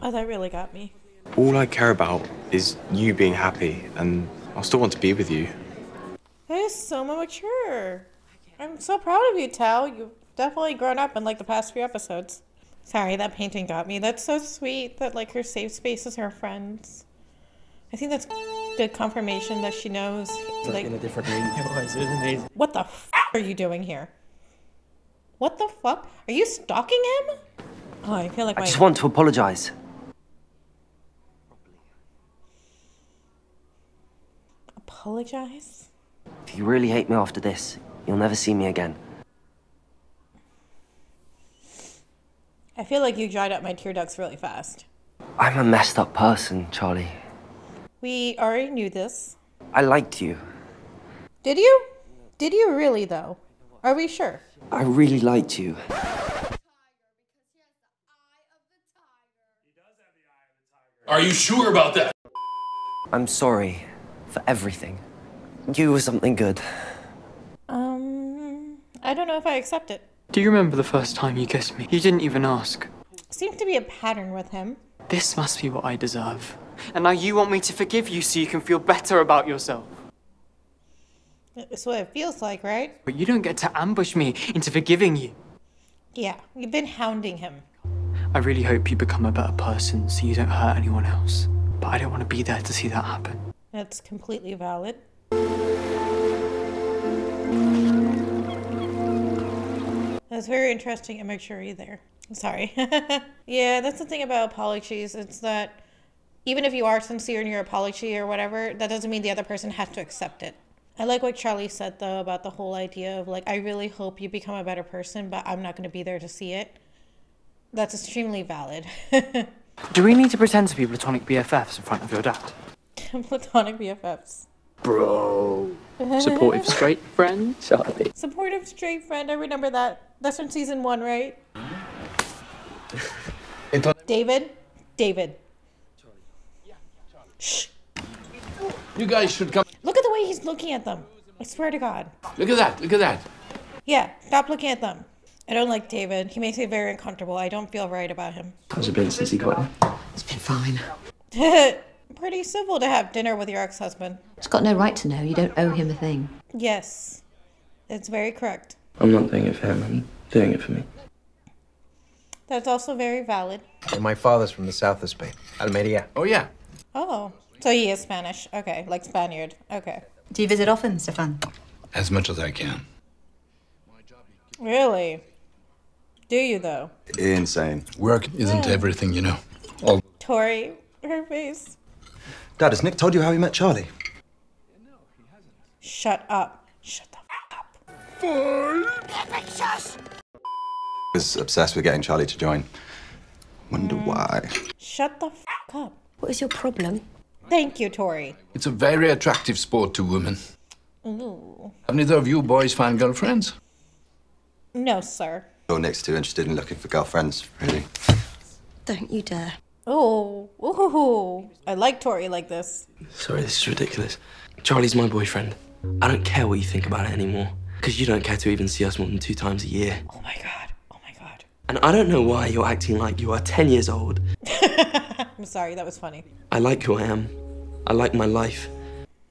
Oh, that really got me. All I care about is you being happy, and I still want to be with you. That is so mature. I'm so proud of you, Tao. You've definitely grown up in like the past few episodes. Sorry, that painting got me. That's so sweet that like her safe space is her friends. I think that's the confirmation that she knows. Like, like in a different room. It was amazing. What the f are you doing here? What the fuck? Are you stalking him? Oh, I feel like I my... just want to apologize. Apologize? If you really hate me after this, you'll never see me again. I feel like you dried up my tear ducts really fast. I'm a messed up person, Charlie. We already knew this. I liked you. Did you? Did you really, though? Are we sure? I really liked you. Are you sure about that? I'm sorry for everything. You were something good. Um, I don't know if I accept it. Do you remember the first time you kissed me? You didn't even ask. Seems to be a pattern with him. This must be what I deserve. And now you want me to forgive you so you can feel better about yourself. That's what it feels like, right? But you don't get to ambush me into forgiving you. Yeah, you've been hounding him. I really hope you become a better person so you don't hurt anyone else. But I don't want to be there to see that happen. That's completely valid. That's very interesting imagery there. I'm sorry. Yeah, that's the thing about apologies. It's that... even if you are sincere in your apology or whatever, that doesn't mean the other person has to accept it. I like what Charlie said, though, about the whole idea of, like, I really hope you become a better person, but I'm not going to be there to see it. That's extremely valid. Do we need to pretend to be platonic B F Fs in front of your dad? platonic B F Fs. Bro. Supportive straight friend, Charlie. Supportive straight friend, I remember that. That's from season one, right? David? David. Shh. You guys should come. Look at the way he's looking at them. I swear to God. Look at that, look at that. Yeah, stop looking at them. I don't like David. He makes me very uncomfortable. I don't feel right about him. How's it been since he got here? It's been fine. Pretty civil to have dinner with your ex-husband. He's got no right to know. You don't owe him a thing. Yes. That's very correct. I'm not doing it for him. I'm doing it for me. That's also very valid. And my father's from the south of Spain. Almeria. Oh, yeah. Oh. So he is Spanish. Okay. Like Spaniard. Okay. Do you visit often, Stefan? As much as I can. Really? Do you though? Insane. Work isn't yeah. everything, you know. All Tori, her face. Dad, has Nick told you how he met Charlie? No, he hasn't. Shut up. Shut the f up. Full pictures. Was obsessed with getting Charlie to join. Wonder mm. why. Shut the f up. What is your problem? Thank you, Tori. It's a very attractive sport to women. Ooh. Have neither of you boys found girlfriends? No, sir. You're next too interested in looking for girlfriends, really. Don't you dare. Oh, ooh, I like Tori like this. Sorry, this is ridiculous. Charlie's my boyfriend. I don't care what you think about it anymore, because you don't care to even see us more than two times a year. Oh my God, oh my God. And I don't know why you're acting like you are ten years old. I'm sorry, that was funny. I like who I am. I like my life.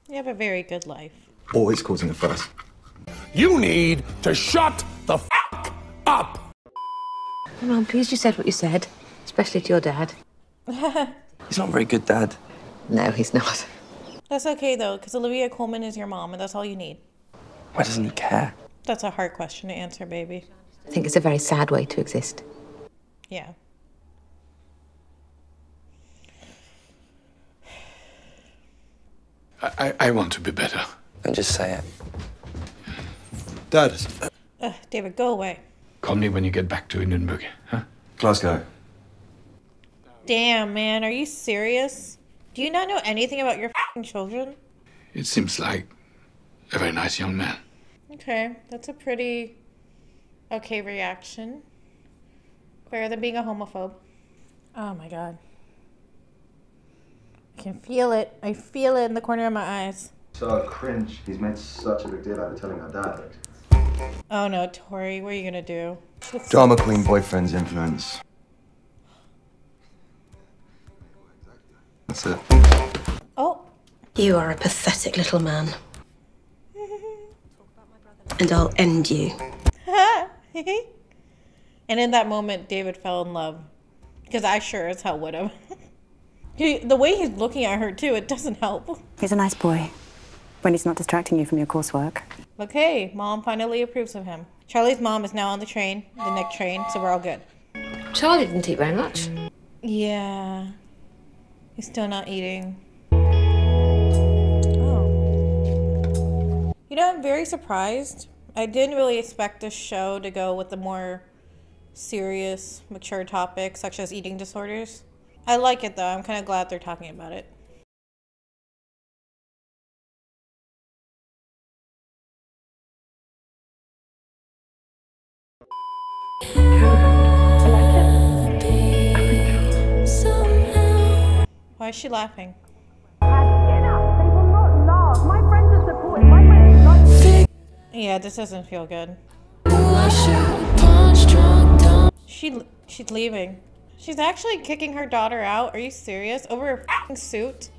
You have a very good life. Always causing a fuss. You need to shut the f*** up! Mum, I'm pleased you said what you said, especially to your dad. He's not a very good dad. No, he's not. That's okay, though, because Olivia Colman is your mom, and that's all you need. Why doesn't he care? That's a hard question to answer, baby. I think it's a very sad way to exist. Yeah. I, I, I want to be better. Don't just say it. Dad. Ugh, David, go away. Call me when you get back to Hindenburg, huh? Glasgow. Damn, man, are you serious? Do you not know anything about your f***ing children? It seems like a very nice young man. Okay, that's a pretty okay reaction. Better than being a homophobe. Oh my God. I can feel it. I feel it in the corner of my eyes. So cringe. He's made such a big deal out of telling our dad. Oh no, Tori, what are you gonna do? It's drama queen boyfriend's influence. That's it. Oh. You are a pathetic little man. And I'll end you. And in that moment, David fell in love. Because I sure as hell would have. The way he's looking at her too, it doesn't help. He's a nice boy. When he's not distracting you from your coursework. Okay, Mom finally approves of him. Charlie's mom is now on the train, the Nick train, so we're all good. Charlie didn't eat very much. Yeah. He's still not eating. Oh. You know, I'm very surprised. I didn't really expect this show to go with the more serious, mature topics, such as eating disorders. I like it though, I'm kind of glad they're talking about it. Why is she laughing? Yeah, this doesn't feel good. She she's leaving. She's actually kicking her daughter out. Are you serious? Over a f***ing suit?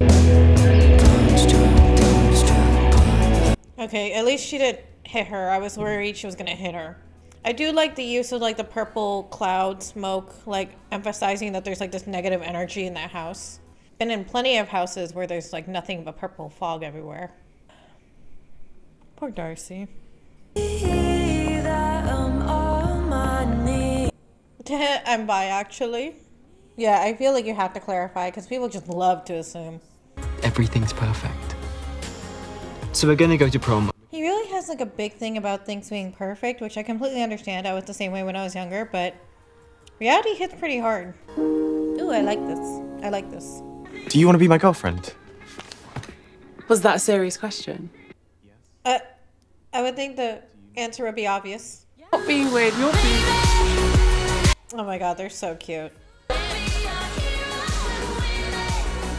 Okay, at least she didn't hit her. I was worried she was gonna hit her. I do like the use of like the purple cloud smoke, like emphasizing that there's like this negative energy in that house. Been in plenty of houses where there's like nothing but purple fog everywhere. Poor Darcy. I'm bi actually. Yeah, I feel like you have to clarify because people just love to assume. Everything's perfect. So we're gonna go to prom. He really has like a big thing about things being perfect, which I completely understand. I was the same way when I was younger, but reality hits pretty hard. Ooh, I like this. I like this. Do you want to be my girlfriend? Was that a serious question? Uh, I would think the answer would be obvious. Not being weird, you're being weird. Oh my god, they're so cute.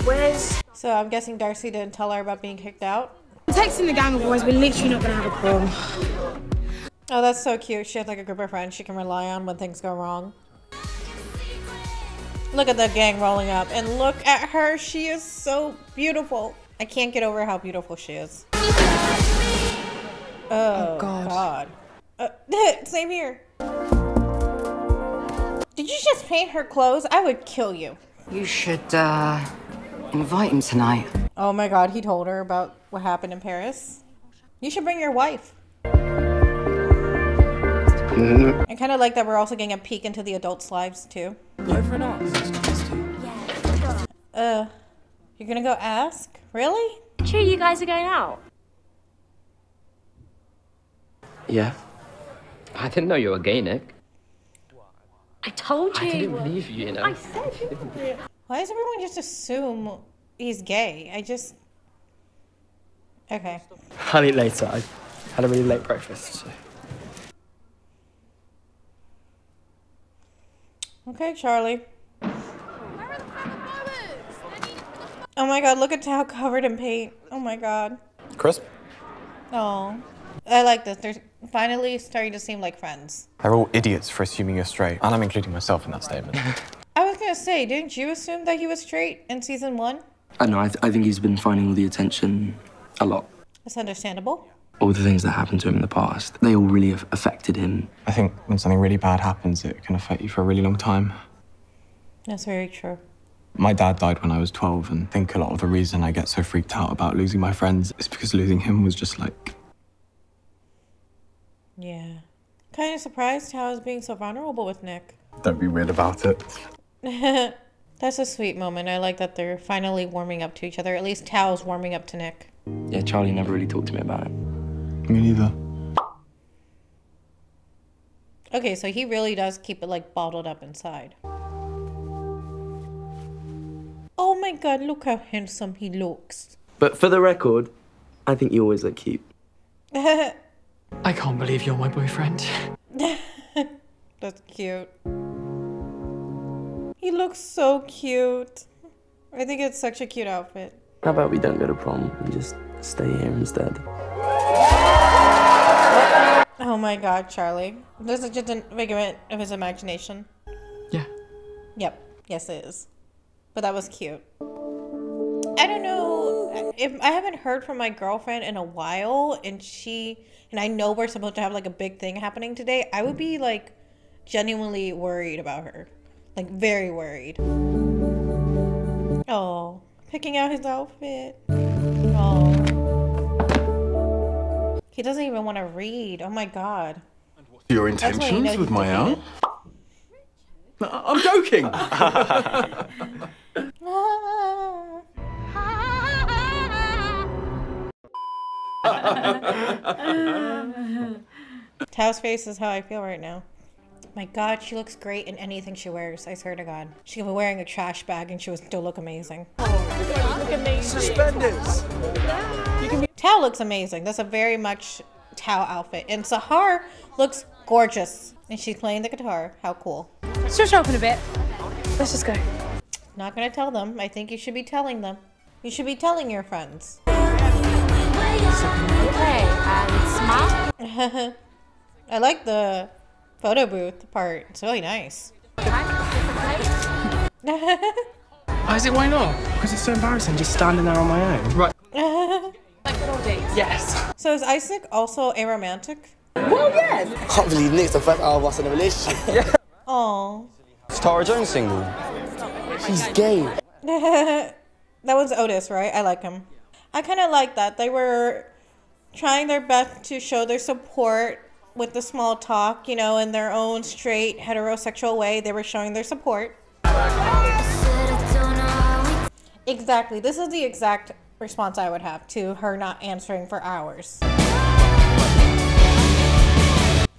Where's... So I'm guessing Darcy didn't tell her about being kicked out? I'm texting the gang, otherwise we're literally not gonna have a call. Oh, that's so cute. She has like a group of friends she can rely on when things go wrong. Look at the gang rolling up, and look at her. She is so beautiful. I can't get over how beautiful she is. Oh, oh god. god. Uh, same here. Did you just paint her clothes? I would kill you. You should uh, invite him tonight. Oh my god, he told her about what happened in Paris. You should bring your wife. Mm. I kind of like that we're also getting a peek into the adults' lives too. No, for not. Uh, you're gonna go ask? Really? Sure, you guys are going out. Yeah. I didn't know you were gay, Nick. I told you. I didn't believe you, you know. I said you. Why does everyone just assume he's gay? I just... Okay. I'll eat later. I had a really late breakfast, so... Okay, Charlie. Oh my god, look at Tao covered in paint. Oh my god. Crisp? Oh. I like this. They're finally starting to seem like friends. They're all idiots for assuming you're straight, and I'm including myself in that statement. I was gonna say, didn't you assume that he was straight in season one? I know, I, th I think he's been finding all the attention a lot. That's understandable. All the things that happened to him in the past, they all really have affected him. I think when something really bad happens, it can affect you for a really long time. That's very true. My dad died when I was twelve, and I think a lot of the reason I get so freaked out about losing my friends is because losing him was just like... Yeah. Kind of surprised how I was being so vulnerable with Nick. Don't be weird about it. That's a sweet moment. I like that they're finally warming up to each other. At least Tao's warming up to Nick. Yeah, Charlie never really talked to me about it. Me neither. Okay, so he really does keep it like bottled up inside. Oh my god, look how handsome he looks. But for the record, I think you always look cute. I can't believe you're my boyfriend. That's cute. He looks so cute. I think it's such a cute outfit. How about we don't go to prom and just stay here instead? Oh my god, Charlie. This is just a figment of his imagination. Yeah. Yep. Yes, it is. But that was cute. I don't know. If I haven't heard from my girlfriend in a while, and she... And I know we're supposed to have, like, a big thing happening today. I would be, like, genuinely worried about her. Like, very worried. Oh. Picking out his outfit. Oh. He doesn't even want to read. Oh my god. And what's your intentions with my Elle? I'm joking. Tao's face is how I feel right now. My god, she looks great in anything she wears. I swear to god. She could be wearing a trash bag and she would still look amazing. Oh, god, look amazing. Suspenders. Tao looks amazing. That's a very much Tao outfit. And Sahar looks gorgeous. And she's playing the guitar. How cool. Switch open a bit. Let's just go. Not gonna tell them. I think you should be telling them. You should be telling your friends. I like the photo booth part. It's really nice. Isaac, why not? Because it's so embarrassing just standing there on my own. Right. Like little dates. Yes. So is Isaac also a romantic? Well, yes. I can't believe Nick's the first hour of us in a relationship. Yeah. Oh. Is Tara Jones single? She's gay. That one's Otis, right? I like him. I kind of like that. They were trying their best to show their support with the small talk, you know, in their own straight, heterosexual way. They were showing their support. Exactly. This is the exact response I would have to her not answering for hours.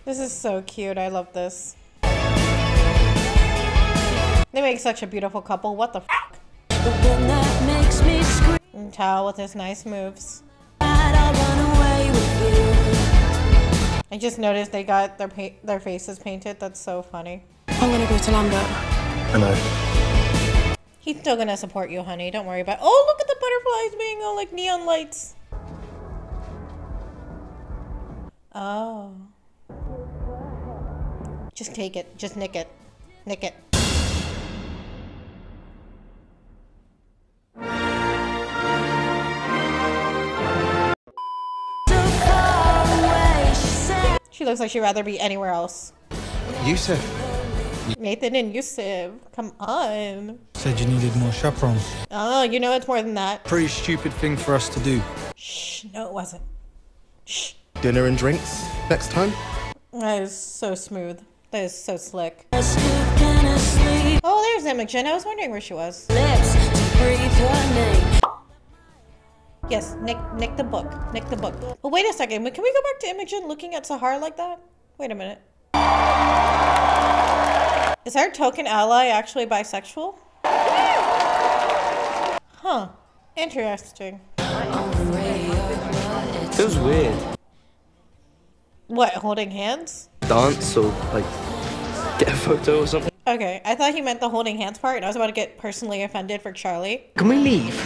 This is so cute. I love this. They make such a beautiful couple. What the f***? And Tao with his nice moves. I just noticed they got their pa their faces painted. That's so funny. I'm gonna go to Lambert. I know. He's still gonna support you, honey. Don't worry about it. Oh, look at the butterflies being all like neon lights. Oh. Just take it. Just nick it. Nick it. She looks like she'd rather be anywhere else. Yusuf. Nathan and Yusuf, come on. Said you needed more chaperones. Oh, you know it's more than that. Pretty stupid thing for us to do. Shh, no it wasn't. Shh. Dinner and drinks next time? That is so smooth. That is so slick. Oh, there's Imogen. I was wondering where she was. Lips to breathe your name. Yes, nick, nick the book, nick the book. But wait a second, can we go back to Imogen looking at Sahar like that? Wait a minute. Is our token ally actually bisexual? Huh, interesting. Feels weird. What, holding hands? Dance or like, get a photo or something. Okay, I thought he meant the holding hands part and I was about to get personally offended for Charlie. Can we leave?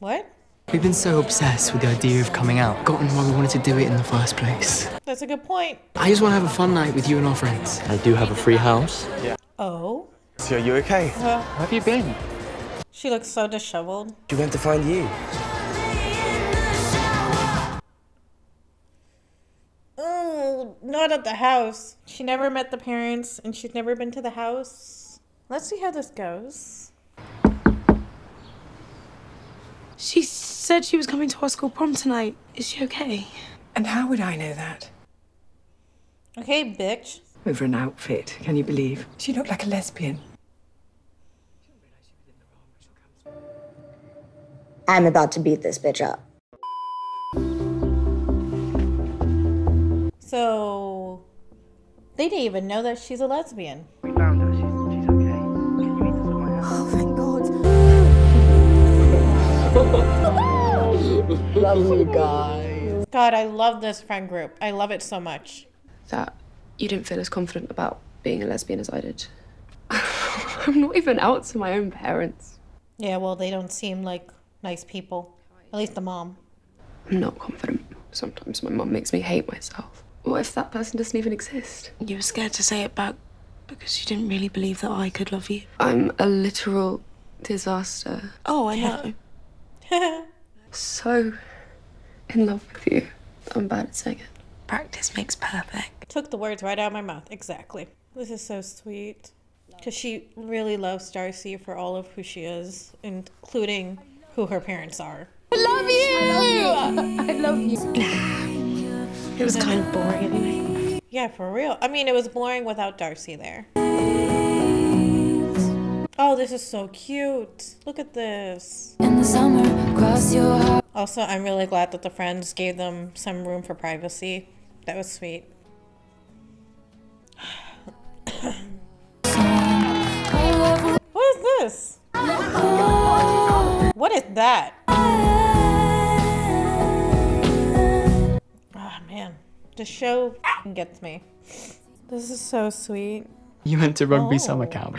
What? We've been so obsessed with the idea of coming out, gotten why we wanted to do it in the first place. That's a good point. I just want to have a fun night with you and our friends. I do have a free house. Yeah. Oh? So are you okay? Uh, Where have you been? She looks so disheveled. She went to find you. Oh, not at the house. She never met the parents and she's never been to the house. Let's see how this goes. She said she was coming to our school prom tonight. Is she okay? And how would I know that? Okay, bitch. Over an outfit, can you believe? She looked like a lesbian. I'm about to beat this bitch up. So, they didn't even know that she's a lesbian. We found her. She's, she's okay. Can you meet us at my house? Oh, thank God. Love you guys. God, I love this friend group. I love it so much. That you didn't feel as confident about being a lesbian as I did. I'm not even out to my own parents. Yeah, well, they don't seem like nice people. At least the mom. I'm not confident. Sometimes my mom makes me hate myself. What if that person doesn't even exist? You were scared to say it back because you didn't really believe that I could love you. I'm a literal disaster. Oh, I know. So in love with you. I'm bad at saying it. Practice makes perfect. Took the words right out of my mouth. Exactly. This is so sweet. Because she really loves Darcy for all of who she is, including who her parents are. I love you! I love you. I love you. It was kind of boring anyway. Yeah, for real. I mean, it was boring without Darcy there. Oh, this is so cute. Look at this. In the summer, cross your heart. Also, I'm really glad that the friends gave them some room for privacy. That was sweet. What is this? What is that? Oh man, the show gets me. This is so sweet. You went to rugby oh. summer camp.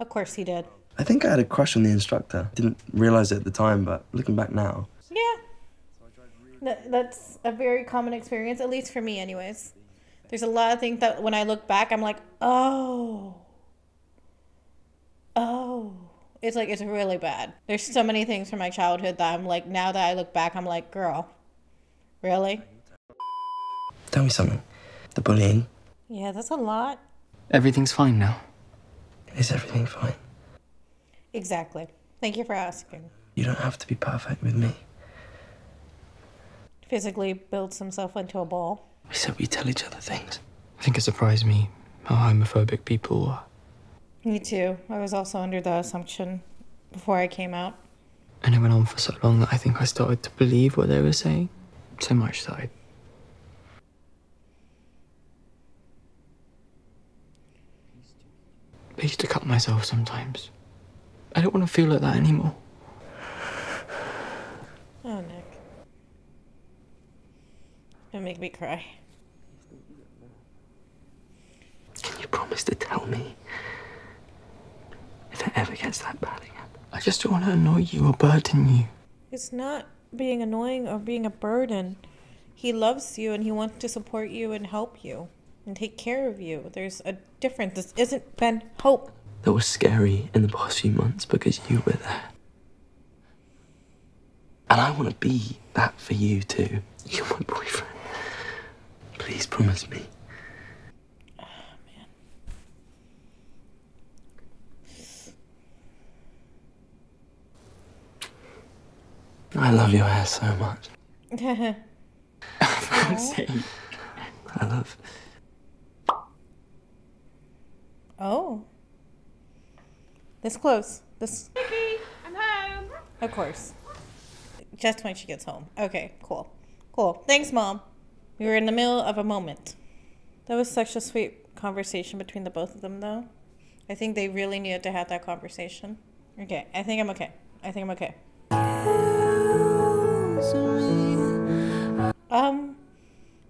Of course he did. I think I had a crush on the instructor. Didn't realize it at the time, but looking back now. Yeah. That's a very common experience, at least for me anyways. There's a lot of things that when I look back, I'm like, oh. Oh. It's like, it's really bad. There's so many things from my childhood that I'm like, now that I look back, I'm like, girl, really? Tell me something. The bullying. Yeah, that's a lot. Everything's fine now. Is everything fine? Exactly. Thank you for asking. You don't have to be perfect with me. Physically builds himself into a ball. We said we tell each other things. I think it surprised me how homophobic people are. Me too. I was also under the assumption before I came out. And it went on for so long that I think I started to believe what they were saying. So much that I... I used to cut myself sometimes. I don't want to feel like that anymore. Oh, Nick. Don't make me cry. You promised to tell me if it ever gets that bad again. I just don't want to annoy you or burden you. It's not being annoying or being a burden. He loves you and he wants to support you and help you and take care of you. There's a difference. This isn't Ben Hope. That was scary in the past few months because you were there. And I want to be that for you too. You're my boyfriend. Please promise me. Oh, man. I love your hair so much. I love. Oh. This close. This. Vicky, I'm home. Of course. Just when she gets home. Okay, cool. Cool. Thanks, Mom. We were in the middle of a moment. That was such a sweet conversation between the both of them, though. I think they really needed to have that conversation. Okay, I think I'm okay. I think I'm okay. Um,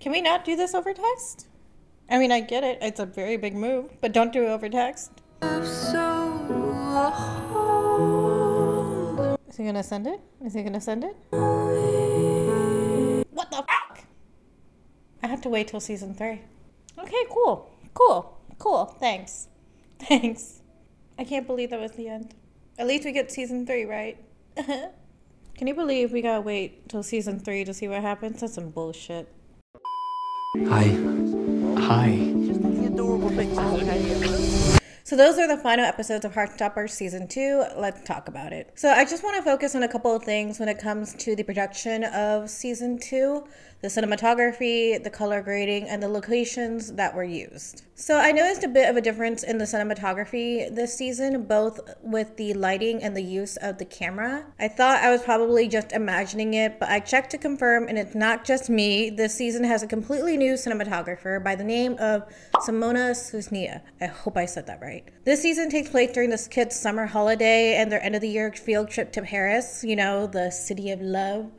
can we not do this over text? I mean, I get it. It's a very big move, but don't do it over text. Is he gonna send it? Is he gonna send it? What the fuck? I have to wait till season three. Okay, cool. Cool. Cool. Thanks. Thanks. I can't believe that was the end. At least we get season three, right? Can you believe we gotta wait till season three to see what happens? That's some bullshit. Hi. Hi. Just the adorable things. Okay. So those are the final episodes of Heartstopper Season two. Let's talk about it. So I just want to focus on a couple of things when it comes to the production of Season two. The cinematography, the color grading, and the locations that were used. So I noticed a bit of a difference in the cinematography this season, both with the lighting and the use of the camera. I thought I was probably just imagining it, but I checked to confirm, and it's not just me. This season has a completely new cinematographer by the name of Simona Susnia. I hope I said that right. This season takes place during the kids' summer holiday and their end-of-the-year field trip to Paris, you know, the city of love.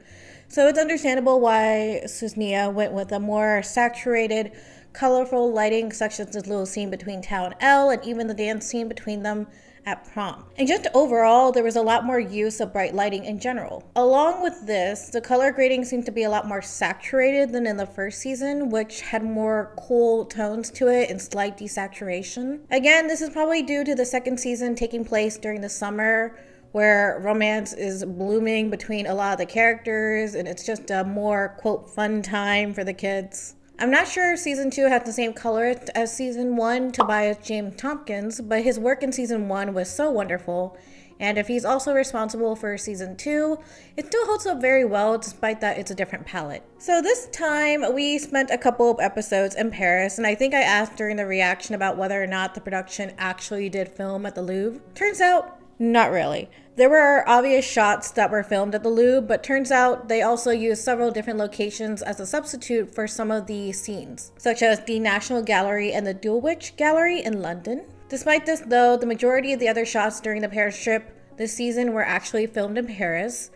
So it's understandable why Susnia went with a more saturated, colorful lighting sections of the little scene between Tao and Elle, and even the dance scene between them at prom. And just overall, there was a lot more use of bright lighting in general. Along with this, the color grading seemed to be a lot more saturated than in the first season, which had more cool tones to it and slight desaturation. Again, this is probably due to the second season taking place during the summer, where romance is blooming between a lot of the characters, and it's just a more, quote, fun time for the kids. I'm not sure if Season two had the same colorist as Season one, Tobias James Tompkins, but his work in Season one was so wonderful, and if he's also responsible for Season two, it still holds up very well despite that it's a different palette. So this time, we spent a couple of episodes in Paris, and I think I asked during the reaction about whether or not the production actually did film at the Louvre. Turns out, not really. There were obvious shots that were filmed at the Louvre, but turns out they also used several different locations as a substitute for some of the scenes, such as the National Gallery and the Dulwich Gallery in London. Despite this though, the majority of the other shots during the Paris trip this season were actually filmed in Paris,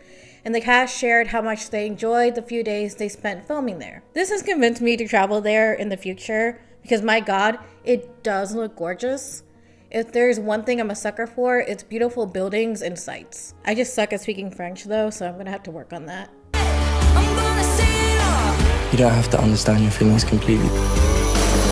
and the cast shared how much they enjoyed the few days they spent filming there. This has convinced me to travel there in the future, because my god, it does look gorgeous. If there's one thing I'm a sucker for, it's beautiful buildings and sights. I just suck at speaking French though, so I'm gonna have to work on that. You don't have to understand your feelings completely.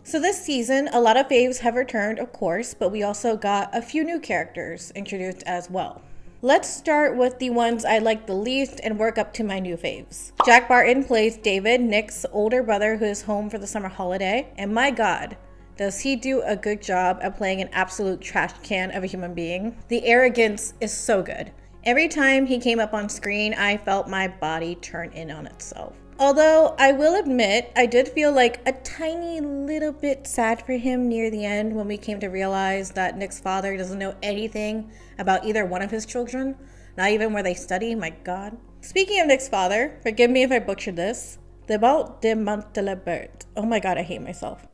So this season, a lot of faves have returned, of course, but we also got a few new characters introduced as well. Let's start with the ones I like the least and work up to my new faves. Jack Barton plays David, Nick's older brother who is home for the summer holiday, and my god, does he do a good job at playing an absolute trash can of a human being? The arrogance is so good. Every time he came up on screen, I felt my body turn in on itself. Although I will admit, I did feel like a tiny little bit sad for him near the end when we came to realize that Nick's father doesn't know anything about either one of his children, not even where they study, my god. Speaking of Nick's father, forgive me if I butchered this, Thibaut de Montalembert. Oh my god, I hate myself.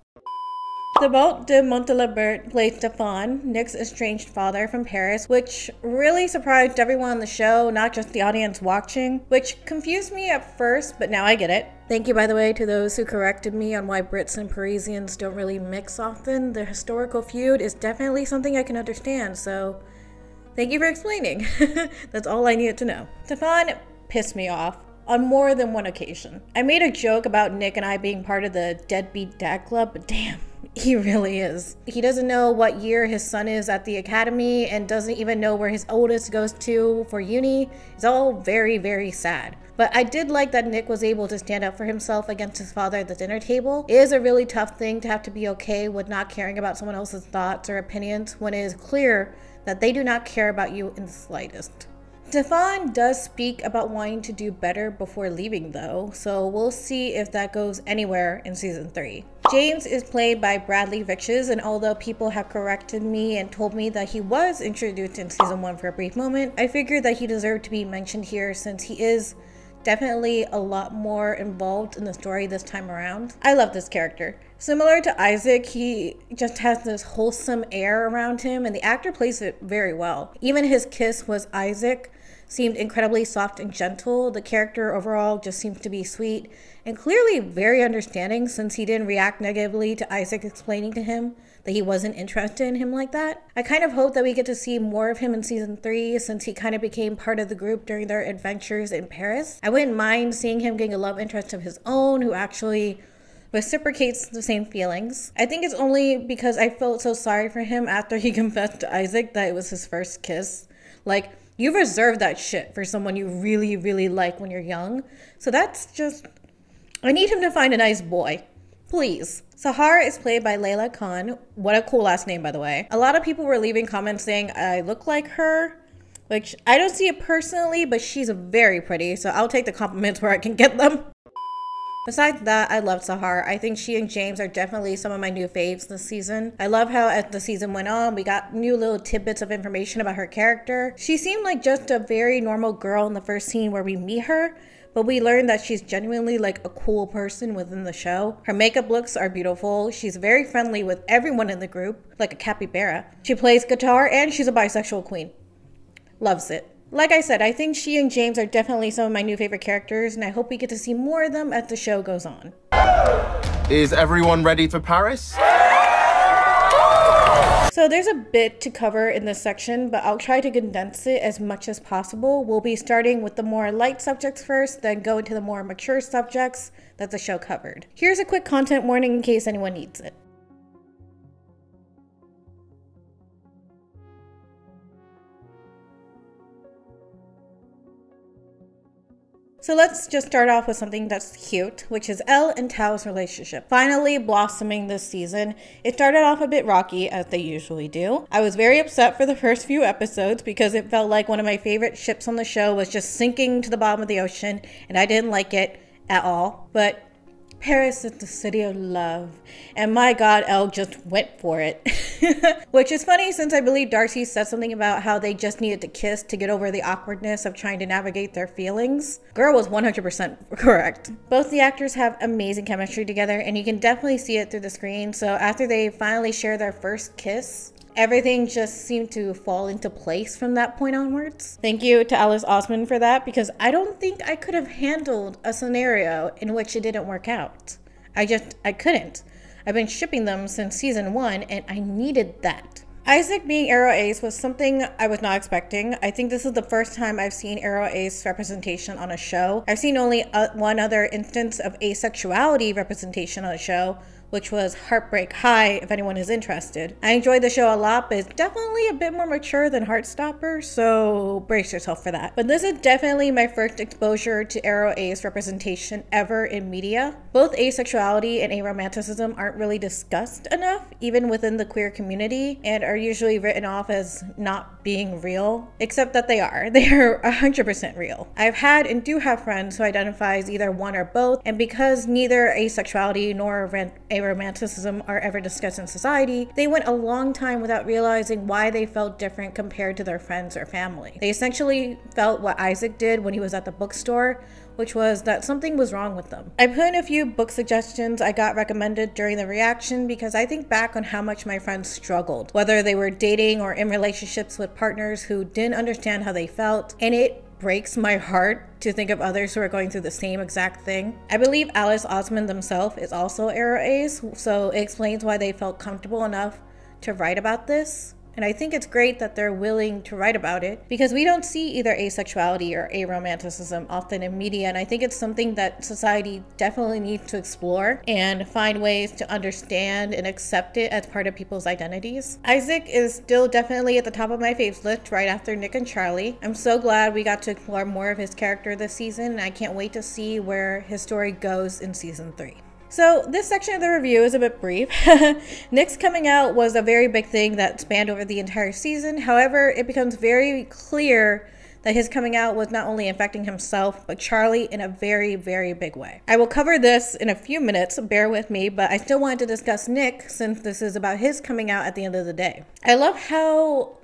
The boat de Montalembert played Stefan, Nick's estranged father from Paris, which really surprised everyone on the show, not just the audience watching, which confused me at first, but now I get it. Thank you, by the way, to those who corrected me on why Brits and Parisians don't really mix often. The historical feud is definitely something I can understand, so thank you for explaining. That's all I needed to know. Stefan pissed me off on more than one occasion. I made a joke about Nick and I being part of the Deadbeat Dad Club, but damn. He really is. He doesn't know what year his son is at the academy and doesn't even know where his oldest goes to for uni. It's all very, very sad. But I did like that Nick was able to stand up for himself against his father at the dinner table. It is a really tough thing to have to be okay with not caring about someone else's thoughts or opinions when it is clear that they do not care about you in the slightest. Stefan does speak about wanting to do better before leaving though, so we'll see if that goes anywhere in season three. James is played by Bradley Viches, and although people have corrected me and told me that he was introduced in season one for a brief moment, I figured that he deserved to be mentioned here since he is definitely a lot more involved in the story this time around. I love this character. Similar to Isaac, he just has this wholesome air around him, and the actor plays it very well. Even his kiss was Isaac. Seemed incredibly soft and gentle. The character overall just seems to be sweet and clearly very understanding since he didn't react negatively to Isaac explaining to him that he wasn't interested in him like that. I kind of hope that we get to see more of him in season three since he kind of became part of the group during their adventures in Paris. I wouldn't mind seeing him getting a love interest of his own who actually reciprocates the same feelings. I think it's only because I felt so sorry for him after he confessed to Isaac that it was his first kiss. Like, you reserve that shit for someone you really, really like when you're young. So that's just, I need him to find a nice boy, please. Sahar is played by Layla Khan. What a cool last name, by the way. A lot of people were leaving comments saying I look like her, which I don't see it personally, but she's very pretty. So I'll take the compliments where I can get them. Besides that, I love Sahar. I think she and James are definitely some of my new faves this season. I love how as the season went on, we got new little tidbits of information about her character. She seemed like just a very normal girl in the first scene where we meet her, but we learned that she's genuinely like a cool person within the show. Her makeup looks are beautiful. She's very friendly with everyone in the group, like a capybara. She plays guitar and she's a bisexual queen. Loves it. Like I said, I think she and James are definitely some of my new favorite characters, and I hope we get to see more of them as the show goes on. Is everyone ready for Paris? So there's a bit to cover in this section, but I'll try to condense it as much as possible. We'll be starting with the more light subjects first, then go into the more mature subjects that the show covered. Here's a quick content warning in case anyone needs it. So let's just start off with something that's cute, which is Elle and Tao's relationship. Finally blossoming this season. It started off a bit rocky, as they usually do. I was very upset for the first few episodes because it felt like one of my favorite ships on the show was just sinking to the bottom of the ocean, and I didn't like it at all. But Paris is the city of love, and my god, Elle just went for it. Which is funny since I believe Darcy said something about how they just needed to kiss to get over the awkwardness of trying to navigate their feelings. Girl was one hundred percent correct. Both the actors have amazing chemistry together, and you can definitely see it through the screen. So after they finally share their first kiss, everything just seemed to fall into place from that point onwards. Thank you to Alice Oseman for that, because I don't think I could have handled a scenario in which it didn't work out. I just, I couldn't. I've been shipping them since season one and I needed that. Isaac being Arrow Ace was something I was not expecting. I think this is the first time I've seen Arrow Ace representation on a show. I've seen only a, one other instance of asexuality representation on a show, which was Heartbreak High, if anyone is interested. I enjoyed the show a lot, but it's definitely a bit more mature than Heartstopper, so brace yourself for that. But this is definitely my first exposure to Arrow Ace representation ever in media. Both asexuality and aromanticism aren't really discussed enough, even within the queer community, and are usually written off as not being real, except that they are. They are one hundred percent real. I've had and do have friends who identify as either one or both, and because neither asexuality nor aromanticism aromanticism are ever discussed in society, they went a long time without realizing why they felt different compared to their friends or family. They essentially felt what Isaac did when he was at the bookstore, which was that something was wrong with them. I put in a few book suggestions I got recommended during the reaction because I think back on how much my friends struggled, whether they were dating or in relationships with partners who didn't understand how they felt, and it breaks my heart to think of others who are going through the same exact thing. I believe Alice Oseman themselves is also Arrow Ace, so it explains why they felt comfortable enough to write about this. And I think it's great that they're willing to write about it because we don't see either asexuality or aromanticism often in media, and I think it's something that society definitely needs to explore and find ways to understand and accept it as part of people's identities. Isaac is still definitely at the top of my faves list right after Nick and Charlie. I'm so glad we got to explore more of his character this season, and I can't wait to see where his story goes in season three. So this section of the review is a bit brief. Nick's coming out was a very big thing that spanned over the entire season. However, it becomes very clear that his coming out was not only affecting himself, but Charlie in a very, very big way. I will cover this in a few minutes, bear with me, but I still wanted to discuss Nick since this is about his coming out at the end of the day. I love how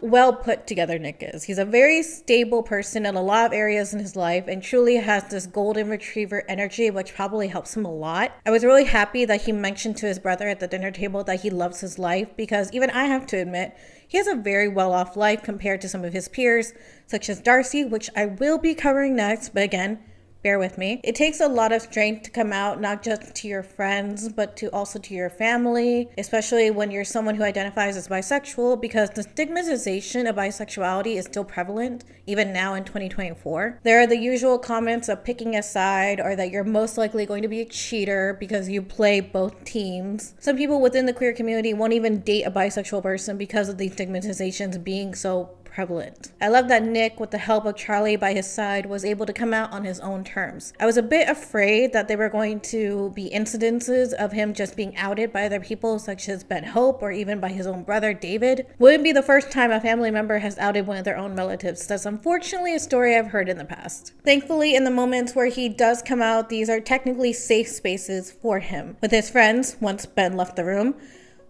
well put together Nick is. He's a very stable person in a lot of areas in his life and truly has this golden retriever energy, which probably helps him a lot. I was really happy that he mentioned to his brother at the dinner table that he loves his life, because even I have to admit, he has a very well-off life compared to some of his peers, such as Darcy, which I will be covering next, but again, bear with me. It takes a lot of strength to come out, not just to your friends, but to also to your family, especially when you're someone who identifies as bisexual, because the stigmatization of bisexuality is still prevalent, even now in twenty twenty-four. There are the usual comments of picking a side, or that you're most likely going to be a cheater because you play both teams. Some people within the queer community won't even date a bisexual person because of these stigmatizations being so prevalent. I love that Nick, with the help of Charlie by his side, was able to come out on his own terms. I was a bit afraid that there were going to be incidences of him just being outed by other people, such as Ben Hope or even by his own brother David. Wouldn't be the first time a family member has outed one of their own relatives. That's unfortunately a story I've heard in the past. Thankfully, in the moments where he does come out, these are technically safe spaces for him. With his friends, once Ben left the room,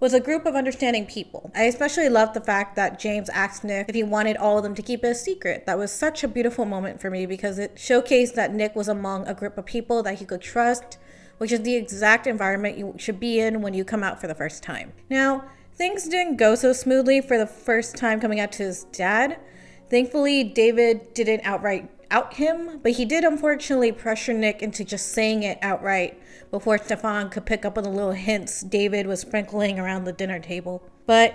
was a group of understanding people. I especially loved the fact that James asked Nick if he wanted all of them to keep it a secret. That was such a beautiful moment for me because it showcased that Nick was among a group of people that he could trust, which is the exact environment you should be in when you come out for the first time. Now, things didn't go so smoothly for the first time coming out to his dad. Thankfully, David didn't outright out him, but he did unfortunately pressure Nick into just saying it outright before Stefan could pick up on the little hints David was sprinkling around the dinner table. But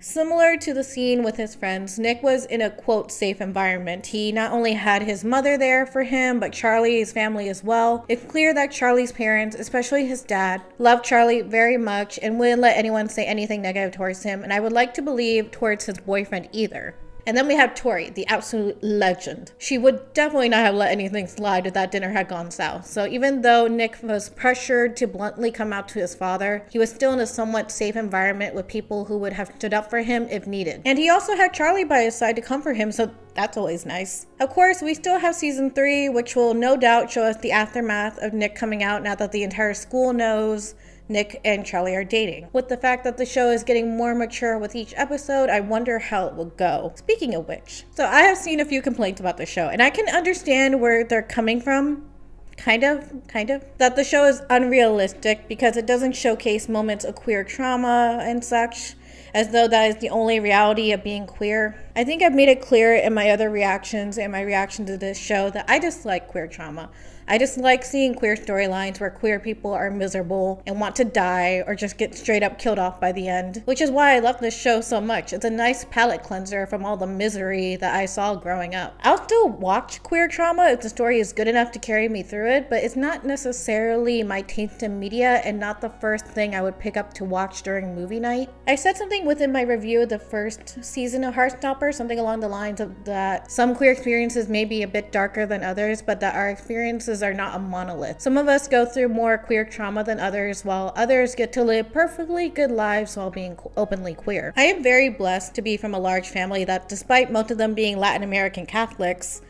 similar to the scene with his friends, Nick was in a quote safe environment. He not only had his mother there for him, but Charlie's family as well. It's clear that Charlie's parents, especially his dad, loved Charlie very much and wouldn't let anyone say anything negative towards him, and I would like to believe towards his boyfriend either. And then we have Tori, the absolute legend. She would definitely not have let anything slide if that dinner had gone south. So even though Nick was pressured to bluntly come out to his father, he was still in a somewhat safe environment with people who would have stood up for him if needed. And he also had Charlie by his side to comfort him, so that's always nice. Of course, we still have season three, which will no doubt show us the aftermath of Nick coming out now that the entire school knows Nick and Charlie are dating. With the fact that the show is getting more mature with each episode, I wonder how it will go. Speaking of which, so I have seen a few complaints about the show, and I can understand where they're coming from. Kind of, kind of. That the show is unrealistic because it doesn't showcase moments of queer trauma and such, as though that is the only reality of being queer. I think I've made it clear in my other reactions and my reaction to this show that I dislike queer trauma. I just like seeing queer storylines where queer people are miserable and want to die or just get straight up killed off by the end, which is why I love this show so much. It's a nice palate cleanser from all the misery that I saw growing up. I'll still watch queer trauma if the story is good enough to carry me through it, but it's not necessarily my taste in media and not the first thing I would pick up to watch during movie night. I said something within my review of the first season of Heartstopper, something along the lines of that some queer experiences may be a bit darker than others, but that our experiences are not a monolith. Some of us go through more queer trauma than others, while others get to live perfectly good lives while being openly queer. I am very blessed to be from a large family that, despite most of them being Latin American Catholics,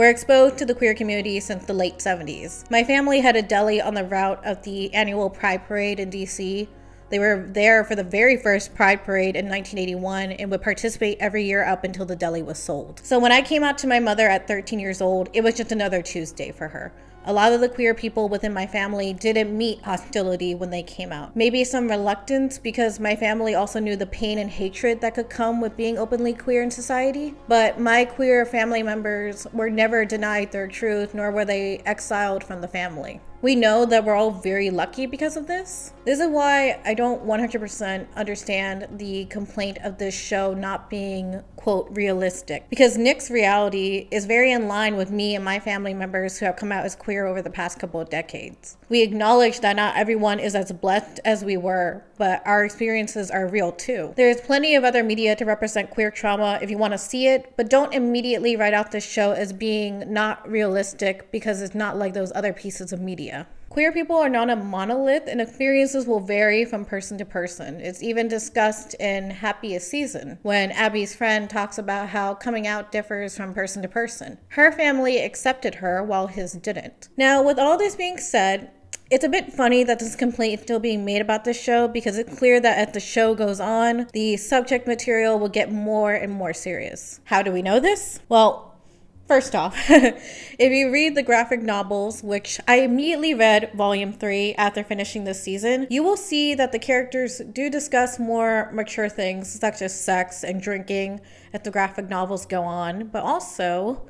were exposed to the queer community since the late seventies. My family had a deli on the route of the annual Pride Parade in D C. They were there for the very first Pride Parade in nineteen eighty-one and would participate every year up until the deli was sold. So when I came out to my mother at thirteen years old, it was just another Tuesday for her. A lot of the queer people within my family didn't meet hostility when they came out. Maybe some reluctance because my family also knew the pain and hatred that could come with being openly queer in society. But my queer family members were never denied their truth, nor were they exiled from the family. We know that we're all very lucky because of this. This is why I don't one hundred percent understand the complaint of this show not being, quote, realistic. Because Nick's reality is very in line with me and my family members who have come out as queer over the past couple of decades. We acknowledge that not everyone is as blessed as we were, but our experiences are real too. There's plenty of other media to represent queer trauma if you want to see it, but don't immediately write out this show as being not realistic because it's not like those other pieces of media. Queer people are not a monolith, and experiences will vary from person to person. It's even discussed in Happiest Season, when Abby's friend talks about how coming out differs from person to person. Her family accepted her while his didn't. Now, with all this being said, it's a bit funny that this complaint is still being made about this show because it's clear that as the show goes on, the subject material will get more and more serious. How do we know this? Well, first off, if you read the graphic novels, which I immediately read volume three after finishing this season, you will see that the characters do discuss more mature things such as sex and drinking as the graphic novels go on. But also,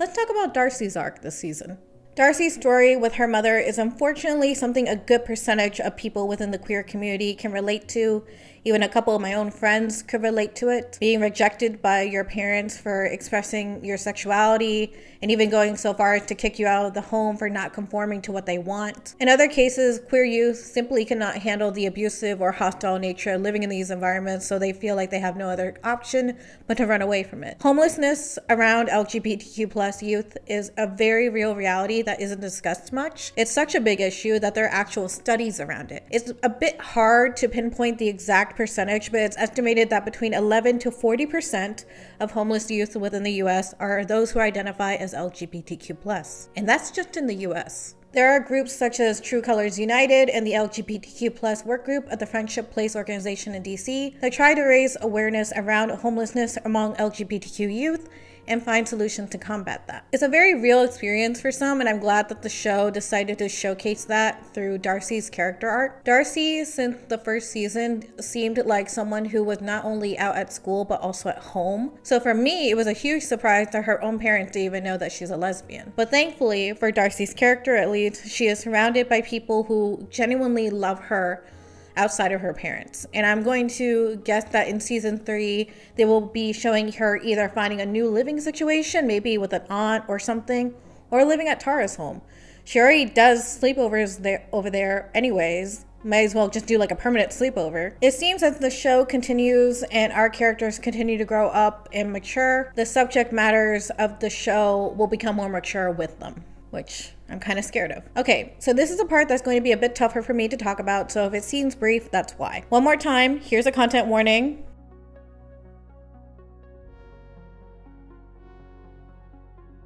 let's talk about Darcy's arc this season. Darcy's story with her mother is unfortunately something a good percentage of people within the queer community can relate to. Even a couple of my own friends could relate to it. Being rejected by your parents for expressing your sexuality and even going so far as to kick you out of the home for not conforming to what they want. In other cases, queer youth simply cannot handle the abusive or hostile nature of living in these environments, so they feel like they have no other option but to run away from it. Homelessness around L G B T Q plus youth is a very real reality that isn't discussed much. It's such a big issue that there are actual studies around it. It's a bit hard to pinpoint the exact percentage, but it's estimated that between eleven to forty percent of homeless youth within the U S are those who identify as L G B T Q plus. And that's just in the U S. There are groups such as True Colors United and the L G B T Q plus work group at the Friendship Place organization in D C that try to raise awareness around homelessness among L G B T Q youth and find solutions to combat that. It's a very real experience for some, and I'm glad that the show decided to showcase that through Darcy's character arc. Darcy, since the first season, seemed like someone who was not only out at school but also at home. So for me, it was a huge surprise that her own parents didn't even know that she's a lesbian. But thankfully, for Darcy's character at least, she is surrounded by people who genuinely love her outside of her parents. And I'm going to guess that in season three, they will be showing her either finding a new living situation, maybe with an aunt or something, or living at Tara's home. She already does sleepovers there, over there anyways. Might as well just do like a permanent sleepover. It seems as the show continues and our characters continue to grow up and mature, the subject matters of the show will become more mature with them, which I'm kind of scared of. Okay, so this is a part that's going to be a bit tougher for me to talk about, so if it seems brief, that's why. One more time, here's a content warning.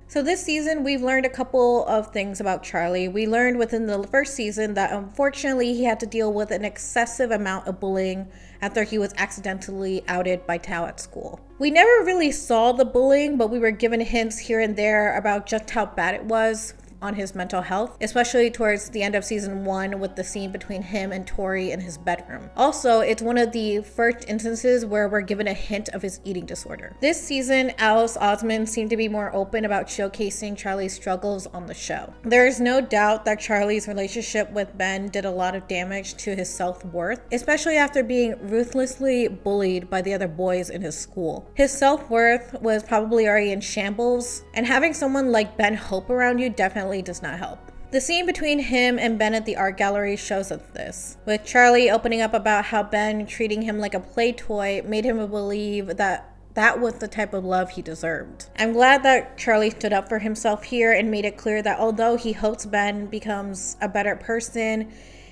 So this season, we've learned a couple of things about Charlie. We learned within the first season that unfortunately he had to deal with an excessive amount of bullying after he was accidentally outed by Tao at school. We never really saw the bullying, but we were given hints here and there about just how bad it was on his mental health, especially towards the end of season one with the scene between him and Tori in his bedroom. Also, it's one of the first instances where we're given a hint of his eating disorder. This season, Alice Oseman seemed to be more open about showcasing Charlie's struggles on the show. There is no doubt that Charlie's relationship with Ben did a lot of damage to his self-worth, especially after being ruthlessly bullied by the other boys in his school. His self-worth was probably already in shambles, and having someone like Ben Hope around you definitely does not help. The scene between him and Ben at the art gallery shows us this, with Charlie opening up about how Ben treating him like a play toy made him believe that that was the type of love he deserved. I'm glad that Charlie stood up for himself here and made it clear that although he hopes Ben becomes a better person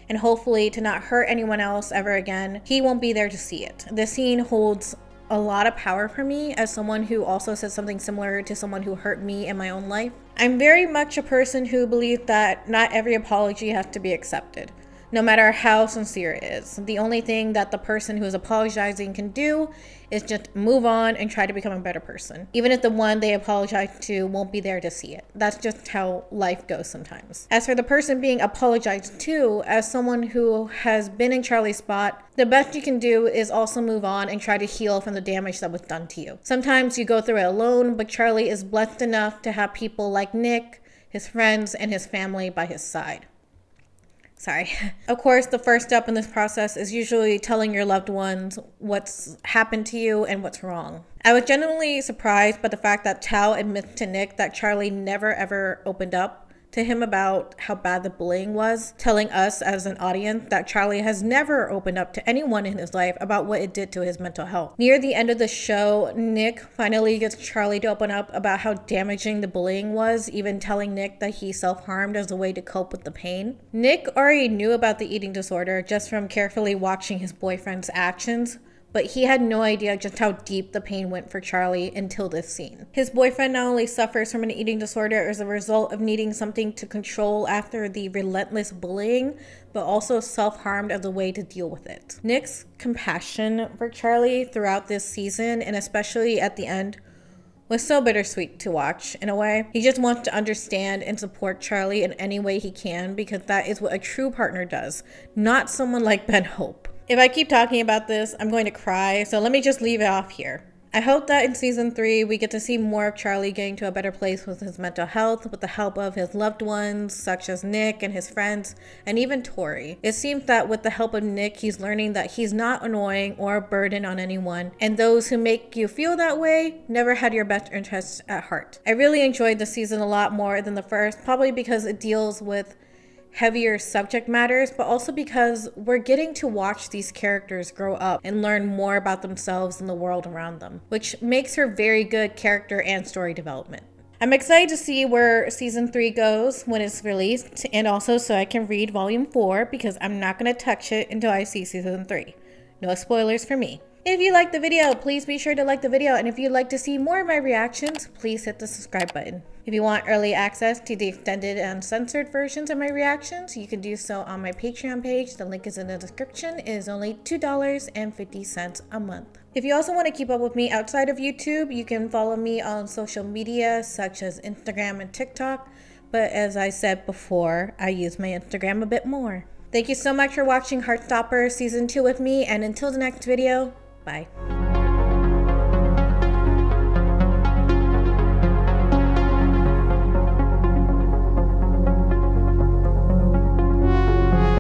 and hopefully to not hurt anyone else ever again, he won't be there to see it. The scene holds a lot of power for me as someone who also said something similar to someone who hurt me in my own life. I'm very much a person who believes that not every apology has to be accepted, no matter how sincere it is. The only thing that the person who is apologizing can do is just move on and try to become a better person. Even if the one they apologize to won't be there to see it. That's just how life goes sometimes. As for the person being apologized to, as someone who has been in Charlie's spot, the best you can do is also move on and try to heal from the damage that was done to you. Sometimes you go through it alone, but Charlie is blessed enough to have people like Nick, his friends, and his family by his side. Sorry. Of course, the first step in this process is usually telling your loved ones what's happened to you and what's wrong. I was genuinely surprised by the fact that Tao admits to Nick that Charlie never ever opened up to him about how bad the bullying was, telling us as an audience that Charlie has never opened up to anyone in his life about what it did to his mental health. Near the end of the show, Nick finally gets Charlie to open up about how damaging the bullying was, even telling Nick that he self-harmed as a way to cope with the pain. Nick already knew about the eating disorder just from carefully watching his boyfriend's actions, but he had no idea just how deep the pain went for Charlie until this scene. His boyfriend not only suffers from an eating disorder as a result of needing something to control after the relentless bullying, but also self-harmed as a way to deal with it. Nick's compassion for Charlie throughout this season, and especially at the end, was so bittersweet to watch in a way. He just wants to understand and support Charlie in any way he can, because that is what a true partner does, not someone like Ben Hope. If I keep talking about this, I'm going to cry, so let me just leave it off here. I hope that in season three, we get to see more of Charlie getting to a better place with his mental health, with the help of his loved ones, such as Nick and his friends, and even Tori. It seems that with the help of Nick, he's learning that he's not annoying or a burden on anyone, and those who make you feel that way never had your best interests at heart. I really enjoyed this season a lot more than the first, probably because it deals with heavier subject matters, but also because we're getting to watch these characters grow up and learn more about themselves and the world around them, which makes for very good character and story development. I'm excited to see where season three goes when it's released, and also so I can read volume four, because I'm not going to touch it until I see season three. No spoilers for me. If you liked the video, please be sure to like the video, and if you'd like to see more of my reactions, please hit the subscribe button. If you want early access to the extended and uncensored versions of my reactions, you can do so on my Patreon page. The link is in the description. It is only two dollars and fifty cents a month. If you also want to keep up with me outside of YouTube, you can follow me on social media such as Instagram and TikTok. But as I said before, I use my Instagram a bit more. Thank you so much for watching Heartstopper Season two with me, and until the next video, bye.